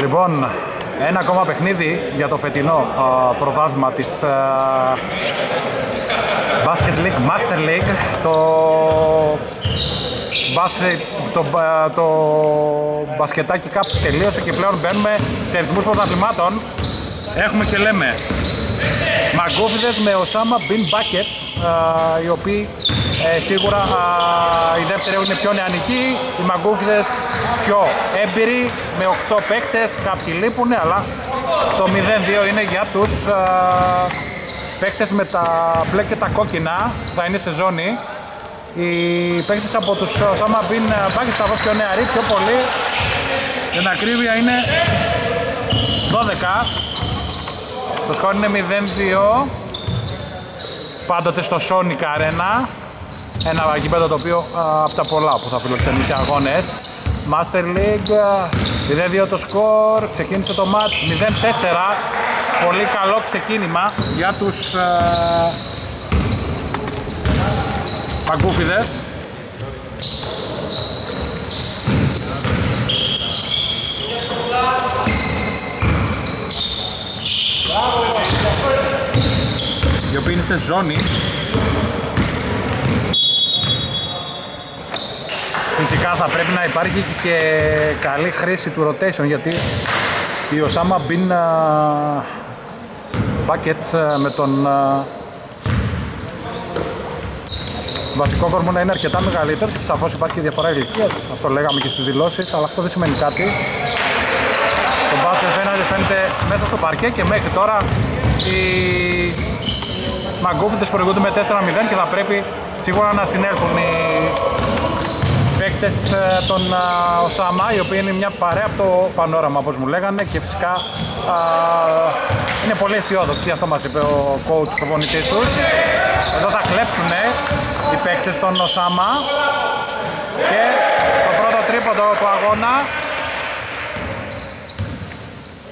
Λοιπόν, ένα ακόμα παιχνίδι για το φετινό πρωτάθλημα της Basket League, Master League, το μπασκετάκι κάπου τελείωσε και πλέον μπαίνουμε σε ρυθμούς πρωταθλημάτων. Έχουμε και λέμε μαγκούφιδες με Osama Bin Bucket, οι οποίοι σίγουρα η δεύτερη είναι πιο νεανική, οι μαγκούφιδες πιο έμπειροι με 8 παίκτες, κάποιοι λείπουν, αλλά το 0-2 είναι για τους παίκτες με τα μπλε και τα κόκκινα, θα είναι σε ζώνη. Οι παίκτες από τους Osama Bin Bucket θα δώσουν πιο νεαροί, πιο πολύ, την ακρίβεια είναι 12. Το σκορ είναι 0-2, πάντοτε στο Sonic Arena, ένα γήπεδο το οποίο από τα πολλά που θα φιλοξενήσει αγώνες. Master League, 0-2 το σκορ, ξεκίνησε το match 0-4, πολύ καλό ξεκίνημα για τους παγκούφιδες. Οι οποίοι είναι σε ζώνη. Φυσικά θα πρέπει να υπάρχει και καλή χρήση του rotation, γιατί η Osama Bin Bucket με τον βασικό κορμό να είναι αρκετά μεγαλύτερος και σαφώς υπάρχει και διαφορά ηλικίας. Αυτό λέγαμε και στις δηλώσεις, αλλά αυτό δεν σημαίνει κάτι. Το μπάσκετ φαίνεται μέσα στο παρκέ και μέχρι τώρα οι μαγκούφιτες προηγούνται με 4-0 και θα πρέπει σίγουρα να συνέλθουν οι παίκτες των Osama, οι οποίοι είναι μια παρέα από το πανόραμα όπως μου λέγανε, και φυσικά είναι πολύ αισιόδοξοι, αυτό μας είπε ο coach προπονητής τους. Εδώ θα κλέψουν οι παίκτες των Osama και το πρώτο τρίποντο του αγώνα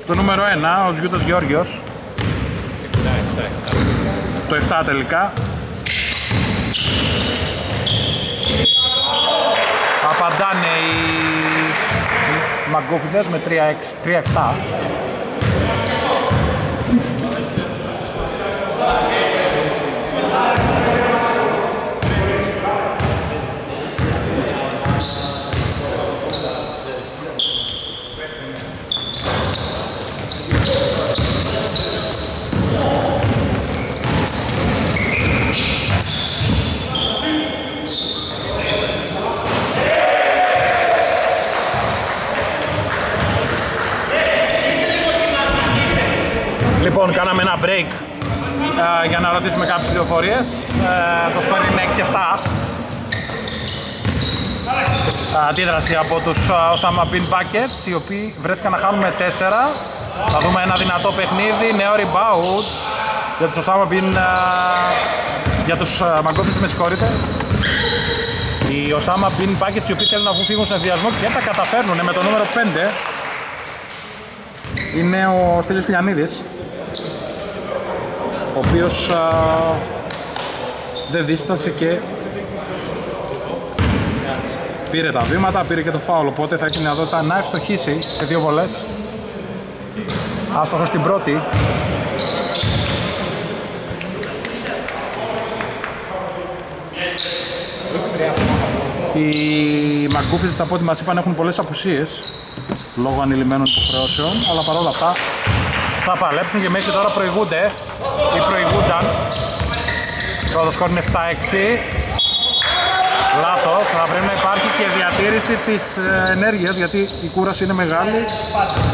το νούμερο 1, ο Γιούτος Γεώργιος. Το 7 τελικά. Απαντάνε οι μαγκούφιδες με 3-7. Λοιπόν, κάναμε ένα break για να ρωτήσουμε κάποιες πληροφορίες. Το σκορ είναι 6-7. Αντίδραση από τους Osama Bin Buckets, οι οποίοι βρέθηκαν να χάνουν με 4. Θα δούμε ένα δυνατό παιχνίδι, νέο rebound για τους Osama Bin... για τους μαγκόφιτες, με συγχωρείτε. Οι Osama Bin Buckets, οι οποίοι θέλουν να φύγουν στον ενδιασμό και τα καταφέρνουν με το νούμερο 5. Είναι ο Στέλιος Λιανίδης, ο οποίος δεν δίστασε και πήρε τα βήματα, πήρε και το φάουλ, οπότε θα έχει μια δυνατότητα να ευστοχίσει σε δύο βολές. Άστοχος στην πρώτη. Οι μαγκούφιδες, από ό,τι μας είπαν, έχουν πολλές απουσίες λόγω ανηλυμένων υποχρεώσεων, αλλά παρόλα αυτά θα παλέψουν και μέχρι τώρα προηγούνται ή προηγούνταν. Πρώτο σκορ είναι 7-6. Λάθος, θα πρέπει να υπάρχει και διατήρηση της ενέργειας, γιατί η κούραση είναι μεγάλη.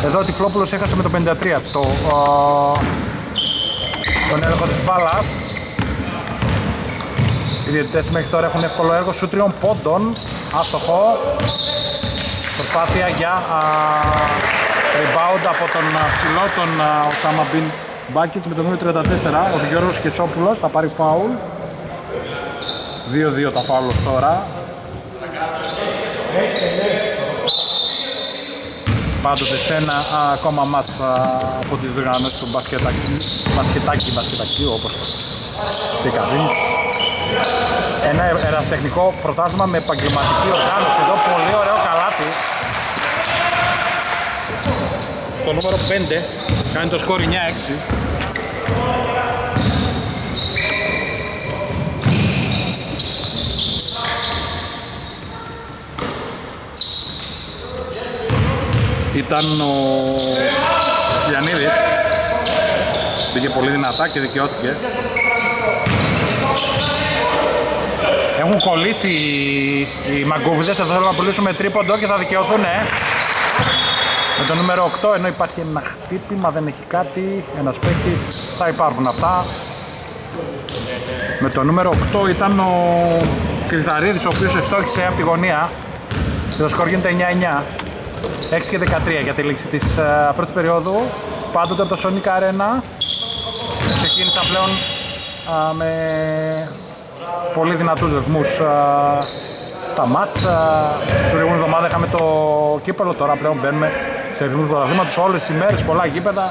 Εδώ ο Τυφλόπουλος έχασε με το 53 τον έλεγχο της μπάλας. Οι διαιτητές μέχρι τώρα έχουν εύκολο έργο σου 3 πόντων. Άστοχο. Προσπάθεια για rebound από τον ψηλό των Osama Bin Buckets με το νούμερο 34, ο Γιώργος Κεσόπουλος, θα πάρει φάουλ. 2-2 τα φάουλ τώρα. Πάντοτε σε ένα ακόμα μάτς από τις διοργανώσεις του μπασκετάκι, όπως το καθήνεις. Ένα ερασιτεχνικό πρωτάθλημα με επαγγελματική οργάνωση, εδώ πολύ ωραίο καλάτι. το νούμερο 5 κάνει το σκόρ 9-6. Ήταν ο Γιαννίδης, πήγε πολύ δυνατά και δικαιώθηκε. Έχουν κολλήσει οι Μαγκούβιδες, εδώ θέλουν να πουλήσουμε τρίποντο και θα δικαιωθούν με το νούμερο 8, ενώ υπάρχει ένα χτύπημα, δεν έχει κάτι, ένας παίκτης, θα υπάρχουν αυτά. Με το νούμερο 8 ήταν ο Κρυθαρίδης, ο οποίος εστόχησε από τη γωνία και το σκορ γίνεται 9-9. 6 και 13 για τη λήξη της πρώτης περίοδου. Πάντοτε από το Sonic Arena ξεκίνησαν πλέον με πολύ δυνατούς ρυθμούς τα μάτς. Την προηγούμενη εβδομάδα είχαμε το κύπελο, τώρα πλέον μπαίνουμε σε ρυθμούς πρωταθλήματος όλες τις ημέρες, πολλά γήπεδα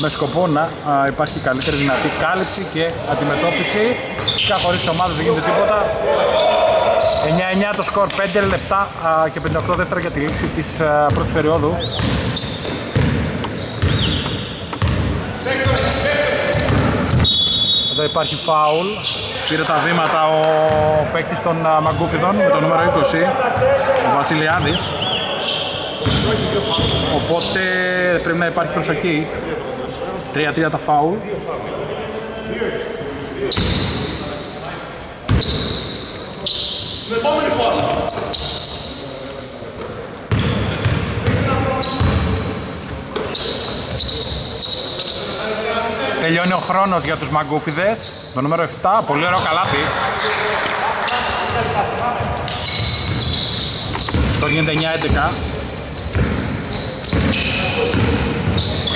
με σκοπό να υπάρχει καλύτερη δυνατή κάλυψη και αντιμετώπιση. Φυσικά χωρίς τις ομάδες δεν γίνεται τίποτα. 9-9 το σκορ, 5 λεπτά και 58 δεύτερα για τη λήξη της πρώτης περίοδου. Εδώ υπάρχει φάουλ, πήρε τα βήματα ο παίκτης των Μαγκούφιδων με το νούμερο 20, ο Βασιλιάδης. Οπότε πρέπει να υπάρχει προσοχή. 3-3 τα φάουλ. Στην επόμενη φάση. Τελειώνει ο χρόνος για τους Μαγκούφιδες. Το νούμερο 7, πολύ ωραίο καλάθι. Το γίνεται 9-11.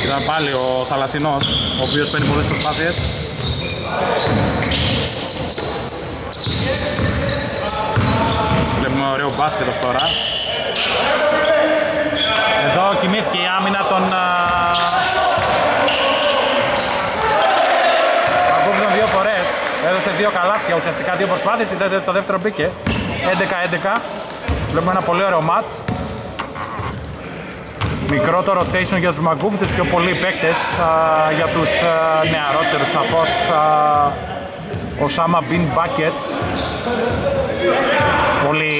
Ήταν πάλι ο Θαλασσινός, ο οποίος παίρνει πολλές προσπάθειες. Βλέπουμε ωραίο μπάσκετ τώρα. Εδώ κοιμήθηκε η άμυνα των Μαγκούφιδων δύο φορές. Έδωσε δύο καλάθια, ουσιαστικά δύο προσπάθειες. Το δεύτερο μπήκε. 11-11. Βλέπουμε ένα πολύ ωραίο μάτς. Μικρό το rotation για τους Μαγκούφιδες, πιο πολλοί παίκτες για τους νεαρότερους σαφώς. Ο Σάμα Μπιν Μπάκετς, πολύ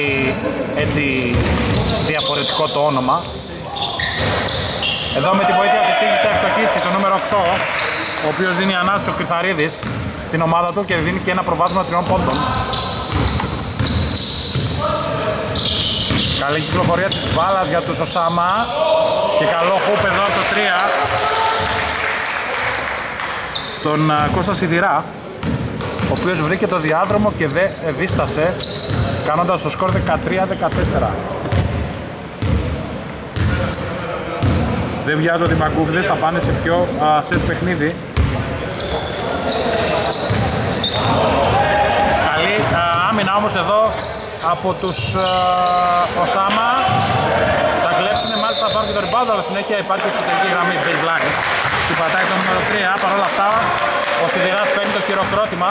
έτσι διαφορετικό το όνομα. Εδώ με τη βοήθεια της τύχης θα ευστοχίσει το νούμερο 8, ο οποίος δίνει ανάσταση ο Κρυθαρίδης στην ομάδα του και δίνει και ένα προβάδισμα 3 πόντων. Καλή κυκλοφορία της μπάλας για τους Οσάμα και καλό χουπ εδώ από το 3 τον Κώστα Σιδηρά, ο οποίος βρήκε το διάδρομο και δεν ευίστασε, κάνοντας το σκορ 13-14. Δεν βιάζονται οι Μαγκούφιδες, θα πάνε σε πιο σετ παιχνίδι. Καλή άμυνα όμως εδώ από τους Οσάμα. Τα κλέψουνε, μάλιστα θα πάρουν και το rebound, αλλά συνέχεια υπάρχει εξωτερική γραμμή baseline. Του πατάει το νούμερο 3, παρόλα αυτά ο Σιδηράς παίρνει το χειροκρότημα.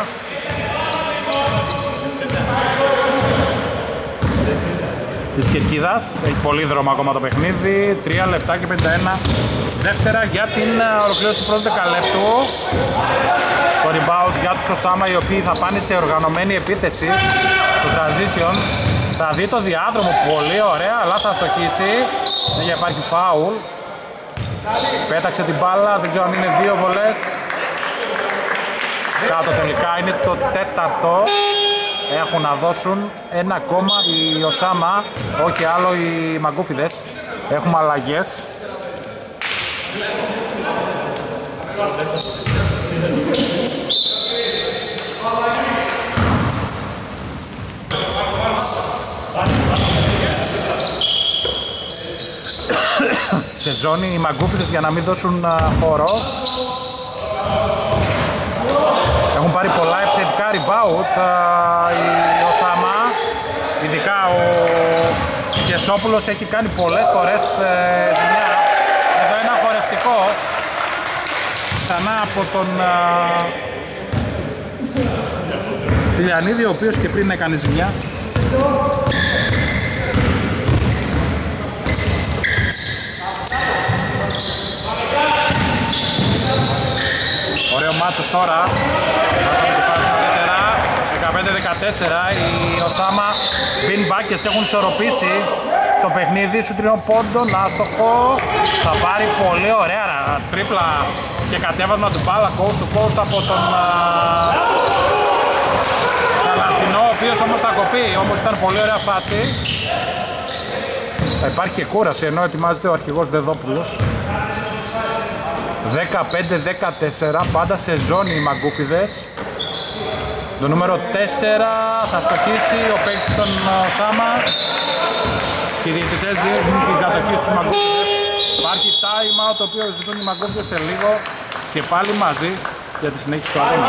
Της Κερκίδας, έχει πολύ δρόμο ακόμα το παιχνίδι. 3 λεπτά και 51 δεύτερα για την ολοκλήρωση του πρώτου δεκαλέπτου. Το rebound για τους Οσάμα, οι οποίοι θα πάνε σε οργανωμένη επίθεση στο transition. Θα δει το διάδρομο πολύ ωραία, αλλά θα στοχίσει. Δεν υπάρχει φάουλ. Πέταξε την μπάλα, δεν ξέρω αν είναι δύο βολές. Κάτω τελικά, είναι το 4ο. Έχουν να δώσουν ένα ακόμα οι Οσάμα, όχι άλλο οι Μαγκούφιδες. Έχουμε αλλαγές. Σε ζώνη οι Μαγκούφιδες για να μην δώσουν χώρο. Έχουν πάρει πολλά επιθετικά rebound οι Οσάμα, ειδικά ο Κεσόπουλος έχει κάνει πολλές φορές ζημιά. Εδώ ένα χορευτικό ξανά από τον Φιλιανίδη, ο οποίος και πριν έκανε ζημιά. Μάτσος τώρα. Μάτσος με το 15-14. Οι Οσάμα Μπιν Μπάκετς έχουν ισορροπήσει το παιχνίδι σου τριών πόντων. Άστοχο. Θα πάρει πολύ ωραία τρίπλα και κατέβασμα του μπάλα coast to coast από τον Καλασινό, ο οποίος όμως θα κοπεί. Όμως ήταν πολύ ωραία φάση. Θα υπάρχει και κούραση ενώ ετοιμάζεται ο αρχηγός Δεδόπουλος. 15-14, πάντα σε ζώνη οι μαγκούφιδες. Το νούμερο 4 θα στοχίσει ο παίκτης των Σάμα και οι διαιτητές δίνουν την κατοχή στους μαγκούφιδες. Υπάρχει time out το οποίο ζητούν οι μαγκούφιδες σε λίγο και πάλι μαζί για τη συνέχιση του αγώνα.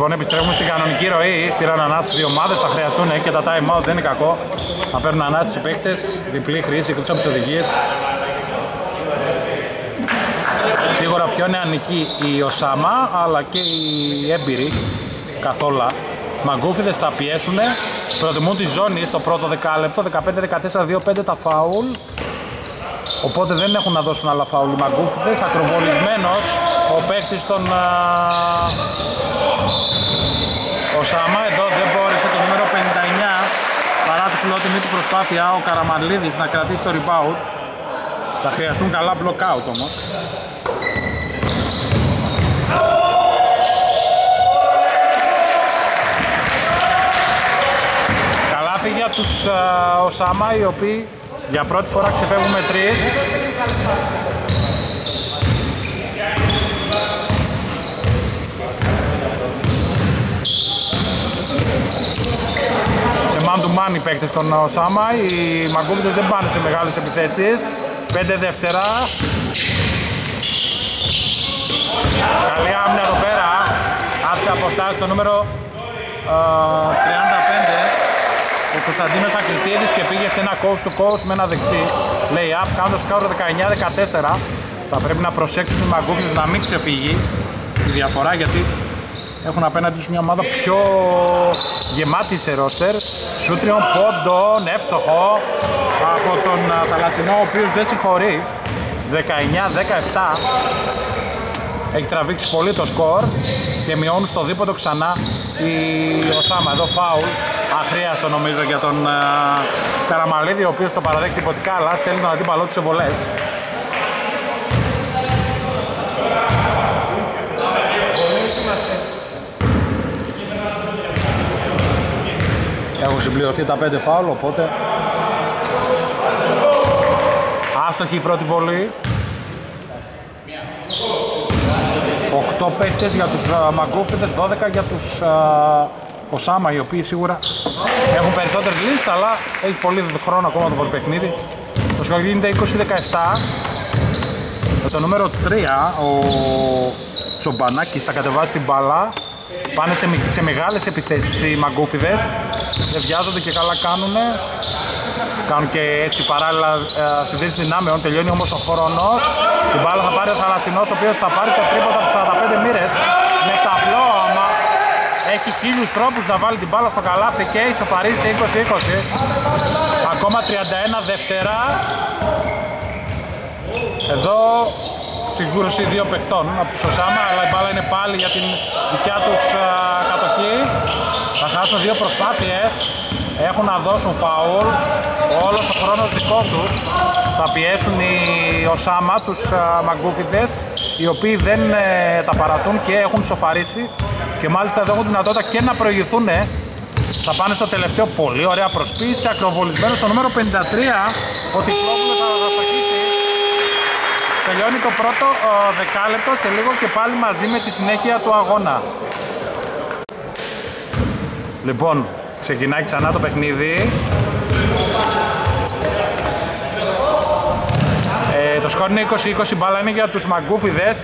Λοιπόν, επιστρέφουμε στην κανονική ροή. Πήραν ανάσταση δύο ομάδες, θα χρειαστούν και τα time out, δεν είναι κακό. Θα παίρνουν ανάσταση οι παίκτες, διπλή χρήση, εκτός από τις οδηγίες. Σίγουρα πιο νεανική η Οσάμα, αλλά και οι έμπειροι καθόλου. Μαγκούφιδες θα πιέσουν, προτιμούν τη ζώνη στο πρώτο δεκάλεπτο. 15-14, 2-5 τα φάουλ. Οπότε δεν έχουν να δώσουν άλλα φάουλ οι μαγκούφιδες. Ακροβολισμένος ο παίκτης των Οσάμα, εδώ δεν μπόρεσε το νούμερο 59 παρά τη φιλότιμη του προσπάθεια ο Καραμανλίδης να κρατήσει το rebound. Θα χρειαστούν καλά block-out όμως. Καλάθι για τους Οσάμα, οι οποίοι για πρώτη φορά ξεφεύγουν με 3. Σε man to man οι παίκτες των Οσάμα, οι μαγκούμπιτες δεν πάνε σε μεγάλες επιθέσεις. 5 δεύτερα. Καλή άμυνα εδώ πέρα, άφησε αποστάσεις στο νούμερο 35 ο Κωνσταντίνος Ακριτίδης και πήγε σε ένα coast to coast με ένα δεξί lay-up, κάνοντας σκάουρο 19-14. Θα πρέπει να προσέξουν οι μαγκούφιδες να μην ξεφύγει τη διαφορά, γιατί έχουν απέναντι τους μια ομάδα πιο γεμάτη σε ρόστερ. Σούτριον πόντων, εύστοχο από τον Θαλασσινό, ο οποίος δεν συγχωρεί. 19-17, έχει τραβήξει πολύ το σκορ και μειώνουν στο δίποτο ξανά η Οσάμα. Εδώ φάουλ αχρίαστο νομίζω για τον Καραμαλίδη, ο οποίος το παραδέχεται υποτικά, αλλά στέλνει τον αντίπαλό του σε βολές. Έχουν συμπληρωθεί τα 5 φάουλ, οπότε άστοχη η πρώτη βολή. 8 παίχτες για τους μαγκούφιδες, 12 για τους Οσάμα, οι οποίοι σίγουρα έχουν περισσότερες λύσεις, αλλά έχει πολύ χρόνο ακόμα το πολυπαιχνίδι. Το σκορ γίνεται 20-17. Με το νούμερο 3 ο Τσομπανάκης θα κατεβάσει την μπάλα. Πάνε σε μεγάλες επιθέσεις οι μαγκούφιδες. Δεν βιάζονται και καλά κάνουνε. Κάνουν και έτσι παράλληλα συνδέσεις δυνάμεων. Τελειώνει όμως ο χρόνος. Την μπάλα θα πάρει ο Θαλασσινός, ο οποίος θα πάρει το τρίποντα από τις 45 μοίρες. Με ταμπλό, άμα έχει χίλιους τρόπους να βάλει την μπάλα στο καλάθι και ισοφαρίζει σε 20-20. Ακόμα 31 δεύτερα. Εδώ συγκούρωση δύο παιχτών από τους Οσάμα, αλλά η μπάλα είναι πάλι για την δικιά τους κατοχή. Θα χάσουν δύο προσπάθειες, έχουν να δώσουν φαουλ, όλος ο χρόνος δικό τους. Θα πιέσουν οι Οσάμα τους μαγκούφιδες, οι οποίοι δεν τα παρατούν και έχουν σοφαρίσει και μάλιστα εδώ έχουν δυνατότητα και να προηγηθούν. Θα πάνε στο τελευταίο, πολύ ωραία προσποίηση, ακροβολισμένο στο νούμερο 53 ότι κλώβουμε θα δραστακίσει. Τελειώνει το πρώτο δεκάλεπτο, σε λίγο και πάλι μαζί με τη συνέχεια του αγώνα. Λοιπόν, ξεκινάει ξανά το παιχνίδι. Το σκορ είναι 20-20, μπάλα είναι για τους μαγκούφιδες.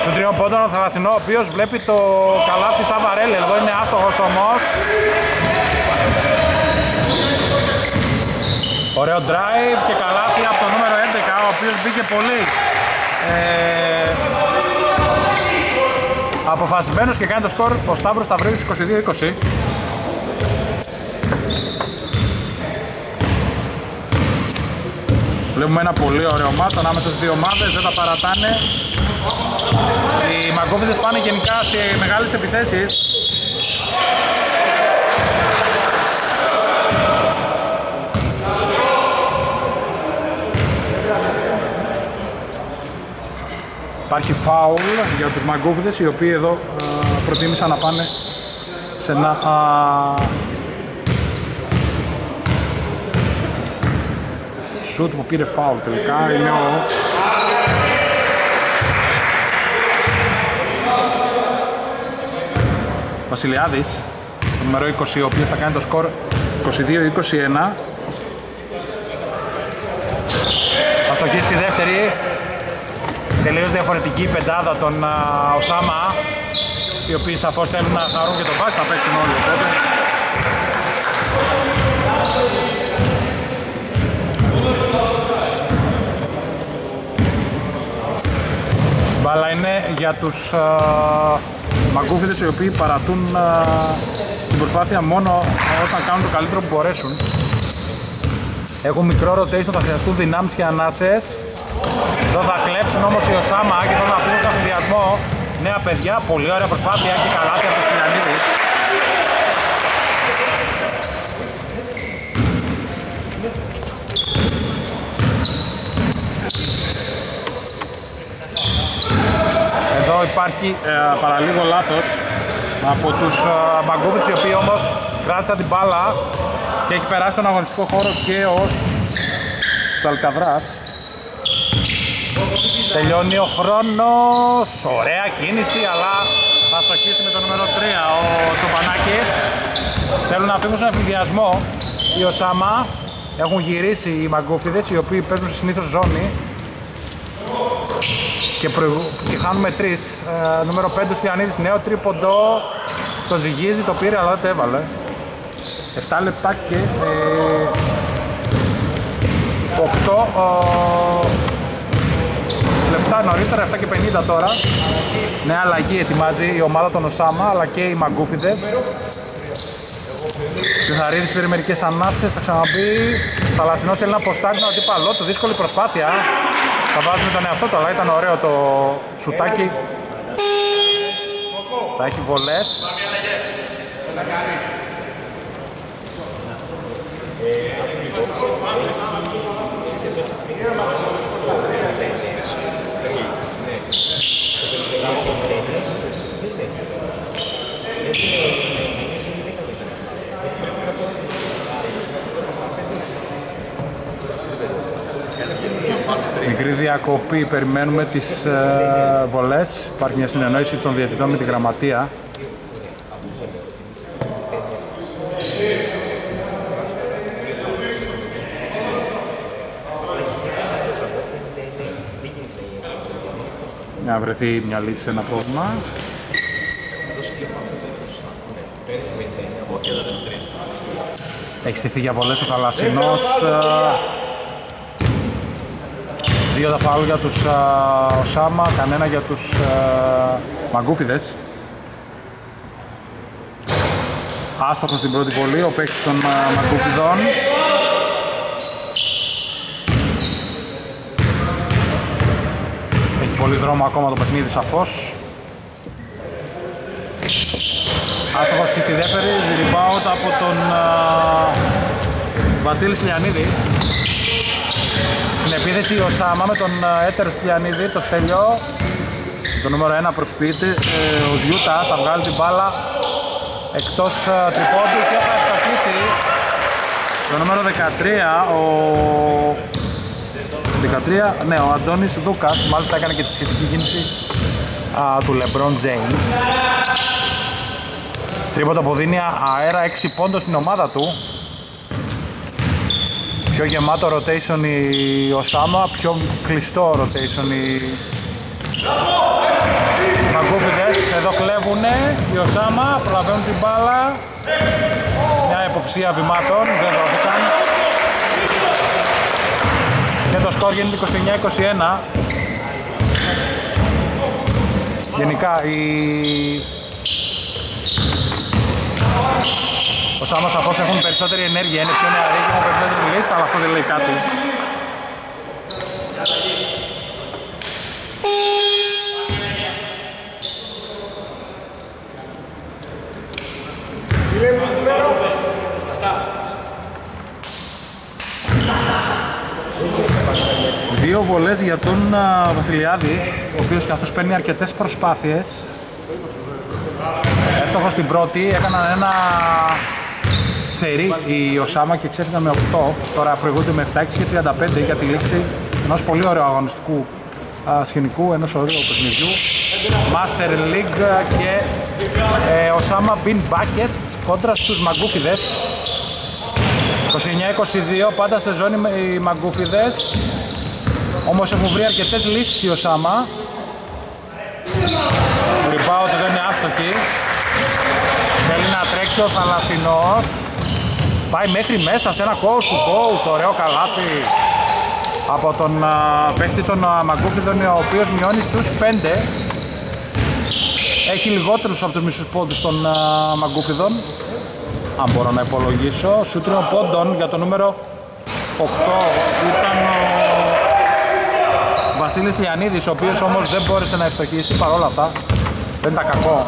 Στον τριών πόντων ο Θαλασσινό, ο οποίος βλέπει το καλάθι σαν βαρέλι. Εδώ είναι άστοχος όμως. Ωραίο drive και καλάθι από το νούμερο 11, ο οποίος μπήκε πολύ αποφασισμένος και κάνει το σκορ ο Σταύρος Σταυρίδης 22-20. Βλέπουμε ένα πολύ ωραίο μάτς ανάμεσα στις δύο ομάδες, δεν τα παρατάνε. Οι Μαγκόβιδες πάνε γενικά σε μεγάλες επιθέσεις. Υπάρχει φάουλ για τους Μαγκόβιδες, οι οποίοι εδώ προτίμησαν να πάνε σε ένα... Σουτ που πήρε φάουλ τελικά, είναι ο... Βασιλιάδης, το νούμερο 20, ο οποίος θα κάνει το σκορ 22-21. Αστοχή στη δεύτερη, τελείως διαφορετική πεντάδα των Οσάμα, οι οποίοι σαφώς θέλουν να χαρούν και τον μπάσκετ, θα παίξουν όλοι οπότε. Αλλά είναι για τους Μαγκούφιδες, οι οποίοι παρατούν την προσπάθεια μόνο όταν κάνουν το καλύτερο που μπορέσουν. Έχουν μικρό rotation, θα χρειαστούν δυνάμεις και ανάσες. Εδώ θα κλέψουν όμως οι Οσάμα και θα αφήνουν στον αφηδιασμό. Νέα παιδιά, πολύ ωραία προσπάθεια και καλάθι από τους Κυριανίδης. Υπάρχει παραλίγο λάθος από τους Μαγκούβιτς, οι οποίοι όμως κράτησαν την μπάλα και έχει περάσει τον αγωνιστικό χώρο και ο Τσαλκαδράς. Τελειώνει ο χρόνος, ωραία κίνηση, αλλά θα στοχίσει με το νούμερο 3 ο Τσοπανάκης. Θέλουν να φύγουν στον εφηδιασμό οι Οσάμα, έχουν γυρίσει οι Μαγκούφιδες, οι οποίοι παίζουν συνήθως ζώνη. Και χάνουμε 3, νούμερο 5 ο Στυλιανίδης, νέο τρίποντο, το ζυγίζει, το πήρε αλλά δεν το έβαλε. 7 λεπτά και 8 λεπτά νωρίτερα, 7 και 50 τώρα. Νέα αλλαγή ετοιμάζει η ομάδα των Οσάμα αλλά και οι Μαγκούφιδες. Τσιθαρίδης πήρε μερικές ανάσες, θα ξαναμπεί. Θαλασσινός θέλει να ποστάρει τον αντίπαλό του, δύσκολη προσπάθεια. Θα βάζουμε τον εαυτό του, αλλά ήταν ωραίο το σουτάκι. Θα έχει βολές. Μικρή διακοπή, περιμένουμε τις βολές. Υπάρχει μια συνεννόηση των διαιτητών με τη γραμματεία. Να βρεθεί μια λύση σε ένα πρόβλημα. Έχει στηθεί για βολές ο Θαλασσινός. Δύο τα φάουλ για τους Οσάμα, κανένα για τους Μαγκούφιδες. Άστοχος στην πρώτη βολή, ο παίκτης των Μαγκούφιδων. Έχει πολύ δρόμο ακόμα το παιχνίδι σαφώς. Άστοχος και στη δεύτερη, rebound από τον Βασίλη Στυλιανίδη. Στην επίθεση ο Σάμα με τον Έτερο Στυλιανίδη, το Στέλιο, το νούμερο 1 προσποιείται, ο Γιούτας θα βγάλει την μπάλα εκτός τριπόντου και θα ευστοχίσει το νούμερο 13, ναι, ο Αντώνης Δούκας, μάλιστα έκανε και τη σχετική κίνηση του LeBron James. Τρίποντα που δίνει αέρα 6 πόντων στην ομάδα του. Πιο γεμάτο rotation η Οσάμα, πιο κλειστό rotation οι Μαγκούφιδες. Εδώ κλέβουνε οι Οσάμα, προλαβαίνουν την μπάλα. Μια υποψία βημάτων, δεν δόθηκαν. Και το σκορ γίνεται 29-21. Γενικά ο Σάμας αφώς έχουν περισσότερη ενέργεια, είναι πιο νεαρή και έχουν περισσότερη λύση, αλλά αυτό δεν λέει κάτι. Δύο βολές για τον Βασιλιάδη, ο οποίος και αυτός παίρνει αρκετές προσπάθειες. Έφτωχος στην πρώτη, έκαναν ένα σερί η Οσάμα και ξέφυγαν με 8. Τώρα προηγούνται με 7, 6 και 35 για τη λήξη ενός πολύ ωραίου αγωνιστικού σκηνικού, ενός ωραίου παιχνιδιού. Master League και Οσάμα Bean Buckets κόντρα στους Μαγκούφιδες. 29-22 πάντα σε ζώνη οι Μαγκούφιδες. Όμως έχουν βρει αρκετές λύσεις η Οσάμα. Ριμπάου του δεν είναι άστοχη. Θέλει να τρέξει ο Θαλασσινός. Πάει μέχρι μέσα σε ένα coast-to-coast, ωραίο καλάθι από τον παίχτη των Μαγκούφιδων, ο οποίος μειώνει στους 5. Έχει λιγότερους από τους μισούς πόντους των Μαγκούφιδων, αν μπορώ να υπολογίσω. Σούτριων πόντων για το νούμερο 8 ήταν ο Βασίλης Λιανίδης, ο οποίος όμως δεν μπόρεσε να ευστοχίσει. Παρόλα αυτά δεν ήταν κακό.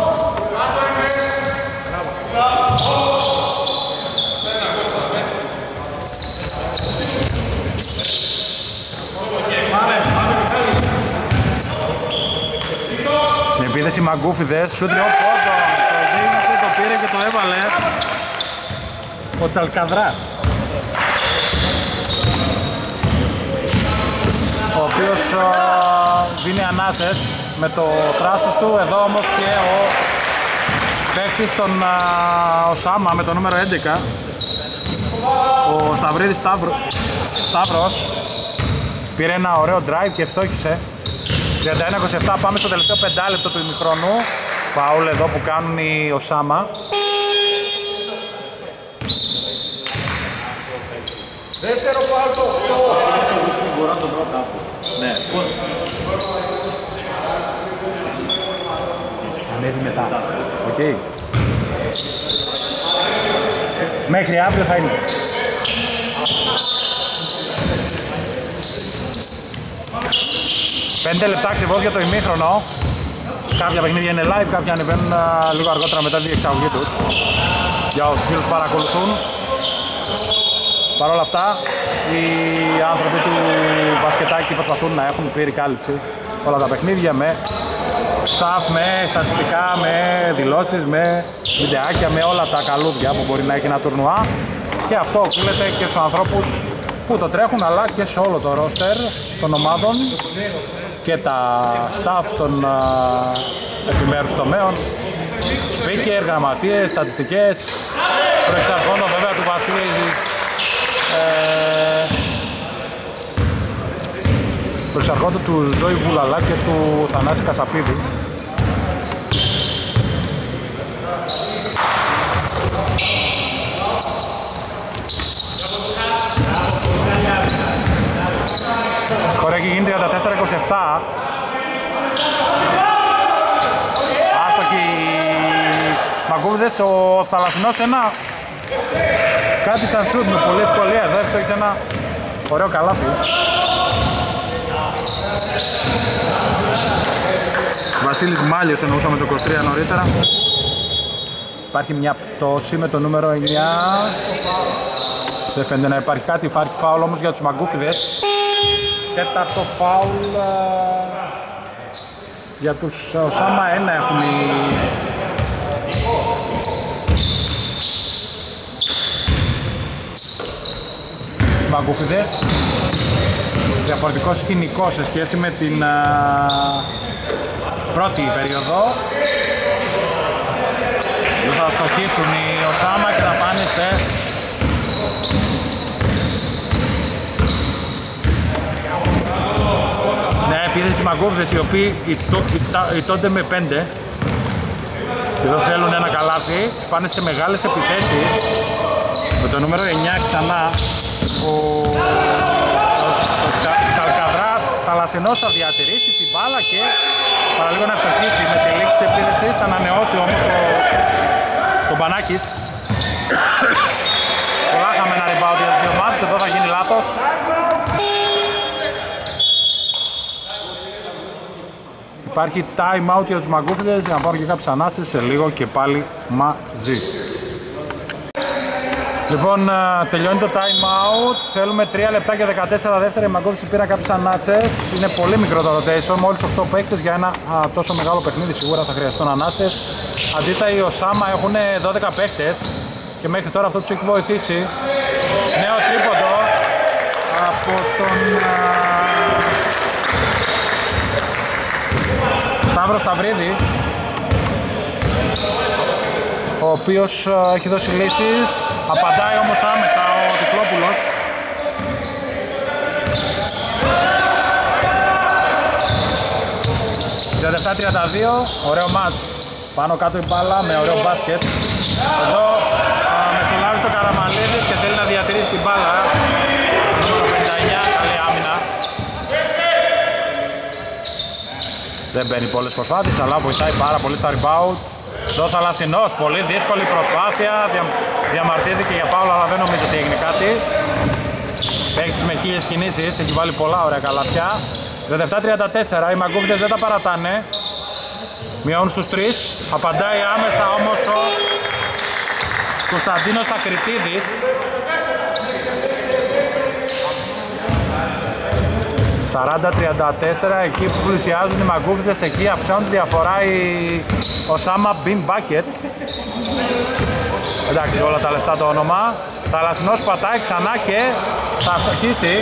Στην επίδεση Μαγκούφιδες, σούτριων πόντων, το ζήγησε, το πήρε και το έβαλε ο Τσαλκαδράς, ο οποίος δίνει ανάσες με το θράσος του. Εδώ όμως και ο παίκτης των Οσάμα με το νούμερο 11, ο Σταυρίδης Σταύρος, πήρε ένα ωραίο drive και ευστόχησε. 31-27, πάμε στο τελευταίο 5 λεπτό του ημιχρονού. Φάουλ εδώ που κάνουν οι Οσάμα. Δεύτερο φάουλ. Ναι, πώς. Ανέβει μετά. Οκ. Μέχρι αύριο θα είναι. Πέντε λεπτά ακριβώς για το ημίχρονο. Κάποια παιχνίδια είναι live, κάποια ανεβαίνουν λίγο αργότερα μετά τη διεξαγωγή τους. Για όσους φίλους παρακολουθούν. Παρ' όλα αυτά, οι άνθρωποι του μπασκετάκι προσπαθούν να έχουν πλήρη κάλυψη όλα τα παιχνίδια με staff, με στατιστικά, με δηλώσεις, με βιντεάκια, με όλα τα καλούδια που μπορεί να έχει ένα τουρνουά, και αυτό οφείλεται και στους ανθρώπους που το τρέχουν, αλλά και σε όλο το roster των ομάδων και τα staff των επιμέρους τομέων, speaker, γραμματείες, στατιστικές, προεξαρχόντων βέβαια του Βασίλη προεξαρχόντου του Ζώη Βουλαλά και του Θανάση Κασαπίδη. Χορέκι γίνει 34-27. Άστοχοι Μαγκούβιδες, ο Θαλασσινός ένα κάτι σαν σούτ με πολύ ευκολία. Εδώ έφτιαξε ένα ωραίο καλάθι. Βασίλης Μάλιος εννοούσαμε το 23 νωρίτερα. Υπάρχει μια πτώση με το νούμερο 9. Δεν φαίνεται να υπάρχει κάτι. Υπάρχει φάουλ όμως για τους Μαγκούφιδες. Τέταρτο φάουλ για τους Οσάμα. Ένα έχουν οι... Μαγκούφιδες. Διαφορετικό σκηνικό σε σχέση με την πρώτη περίοδο. Θα στοχίσουν οι Οσάμα και θα πάνε σε ναι, επίδεση Μαγκούφιδες, οι οποίοι ητώνται με 5. Εδώ θέλουν ένα καλάθι, πάνε σε μεγάλες επιθέσεις με το νούμερο 9 ξανά. Ο Καλκαδράς Θαλασσινός θα διατηρήσει την μπάλα και παραλίγο να ευτυχίσει με τη λήξη της επίθεσης, θα ανανεώσει όμως ο Μπανάκης. Λάχαμε ένα rebound για δύο μάτς, εδώ θα γίνει λάθος. Υπάρχει time out για τους Μαγκούφιδες, για να πάρουν και κάποιες ανάσες σε λίγο και πάλι μαζί. Λοιπόν, τελειώνει το time out. Θέλουμε 3 λεπτά και 14 δεύτερα. Οι Μαγκούφιδες πήραν κάποιες ανάσες. Είναι πολύ μικρό το rotation, μόλις 8 παίκτες για ένα τόσο μεγάλο παιχνίδι. Σίγουρα θα χρειαστούν ανάσες. Αντίθετα, οι Οσάμα έχουν 12 παίκτες και μέχρι τώρα αυτό τους έχει βοηθήσει. Νέο τρίποντο από τον Σταύρο Σταυρίδη, ο οποίος έχει δώσει λύσεις, απαντάει όμως άμεσα ο Τυκλόπουλος. Τελευταία 32, ωραίο μάτς, πάνω κάτω η μπάλα με ωραίο μπάσκετ. Εδώ μεσολάβησε ο Καραμαλίδης και θέλει να διατηρήσει την μπάλα. 59, καλή άμυνα. Δεν μπαίνει πολλές προσπάθειες, αλλά βοηθάει πάρα πολύ στα rebound. Εδώ Θαλασσινός, πολύ δύσκολη προσπάθεια. Διαμαρτύρθηκε για πάουλα, αλλά δεν νομίζω ότι έγινε κάτι. Παίκτης με 1000 κινήσεις, έχει βάλει πολλά ωραία καλαθιά. 37-34, οι Μαγκούφιδες δεν τα παρατάνε. Μειώνουν στους 3, απαντάει άμεσα όμως ο Κωνσταντίνος Ακριτίδης. Εκεί που πλησιάζουν οι Μαγκούφιδες, εκεί αυξάνουν τη διαφορά οι Οσάμα Bean Buckets. Εντάξει, όλα τα λεφτά το όνομα. Θαλασσινός πατάει ξανά και θα αυτοχίσει.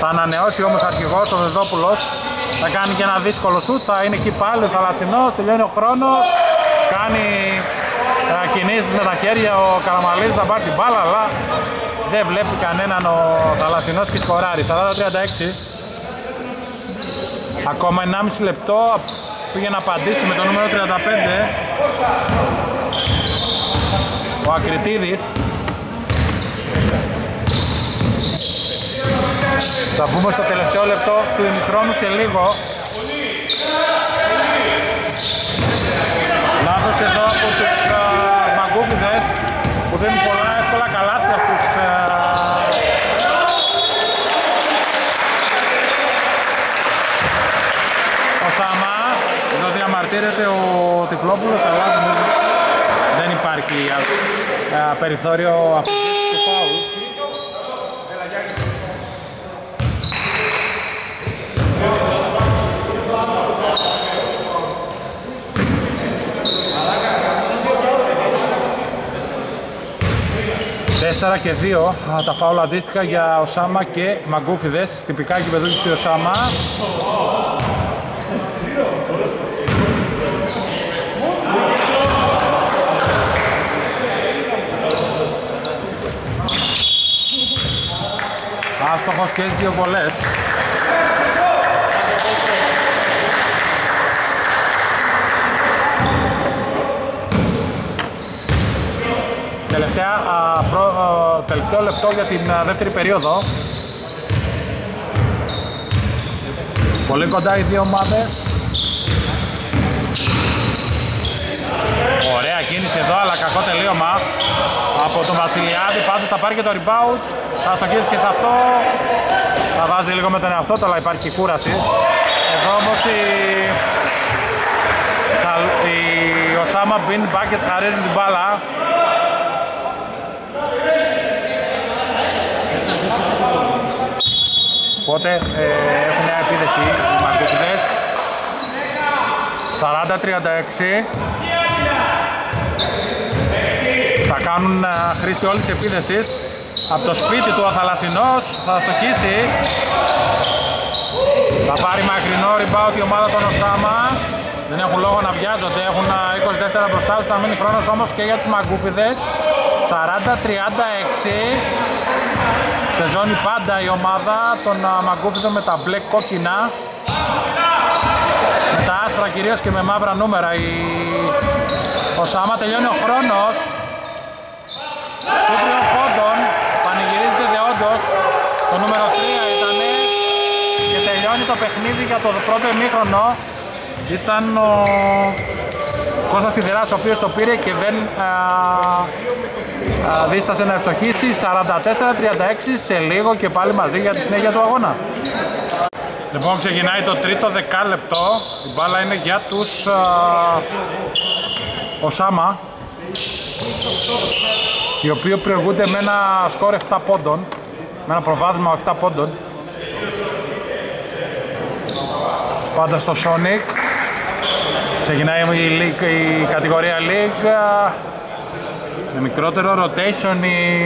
Θα ανανεώσει όμως αρχηγός ο Βεσδόπουλος. Θα κάνει και ένα δύσκολο σουτ, θα είναι εκεί πάλι ο Θαλασσινός, τελειώνει ο χρόνος. Κάνει κινήσεις με τα χέρια ο Καραμαλής, θα πάρει την μπάλα, αλλά δεν βλέπει κανέναν ο Θαλασσινός και σκοράρει. 40-36. Ακόμα 1,5 λεπτό, πήγε να απαντήσει με το νούμερο 35 ο Ακριτίδης. Θα μπούμε στο τελευταίο λεπτό του ημιχρόνου σε λίγο. Λάθος εδώ από τους Μαγκούφιδες που δίνουν πολλά εύκολα καλάθια στους Οσάμα. Εδώ διαμαρτύρεται ο Τυφλόπουλος, αλλά δεν υπάρχει περιθώριο αφαιρετικής του φάουλ. Τέσσερα και 2 τα φάουλα αντίστοιχα για Οσάμα και Μαγκούφιδες, τυπικά κυπεδούκης Οσάμα. Άστοχος και στις δύο βολές. Τελευταίο λεπτό για την δεύτερη περίοδο. Πολύ κοντά οι δύο ομάδες. Ωραία κίνηση εδώ, αλλά κακό τελείωμα από τον Βασιλιάδη. Πάντως θα πάρει και το rebound, θα στοχίσει και σε αυτό. Θα βάζει λίγο με τον εαυτό του, αλλά υπάρχει και κούραση. Εδώ όμως οι Οσάμα Bean Buckets χαρίζουν την μπάλα. Οπότε έχουν μια επίδεση οι Μαγκούφιδες. 40-36. Θα κάνουν χρήση όλης της επίδεσης. Από το σπίτι του ο Θαλασσινός θα στοχίσει. Θα πάρει μακρινό rebound η ομάδα των Οσάμα. Δεν έχουν λόγο να βιάζονται, έχουν 20 δεύτερα μπροστά τους. Θα μείνει χρόνος όμως και για τους Μαγκούφιδες. 40-36. Σε ζώνη πάντα η ομάδα των Μαγκούφιδων με τα μπλε κόκκινα, με τα άσπρα κυρίως και με μαύρα νούμερα. Ο Σάμα τελειώνει ο χρόνος του τριών πόντων, πανηγυρίζεται δεόντως, το νούμερο 3 ήτανε και τελειώνει. κάνει το παιχνίδι για το πρώτο ημίχρονο ήταν ο Κώστας Σιδεράς, ο οποίος το πήρε και δεν δίστασε να ευστοχίσει. 44-36 σε λίγο και πάλι μαζί για τη συνέχεια του αγώνα. Λοιπόν, ξεκινάει το τρίτο δεκάλεπτο. Η μπάλα είναι για τους Οσάμα, οι οποίοι προηγούνται με ένα σκορ 7 πόντων, με ένα προβάδισμα 7 πόντων. Πάντα στο Sonic. Ξεκινάει η κατηγορία League. Με μικρότερο rotation η...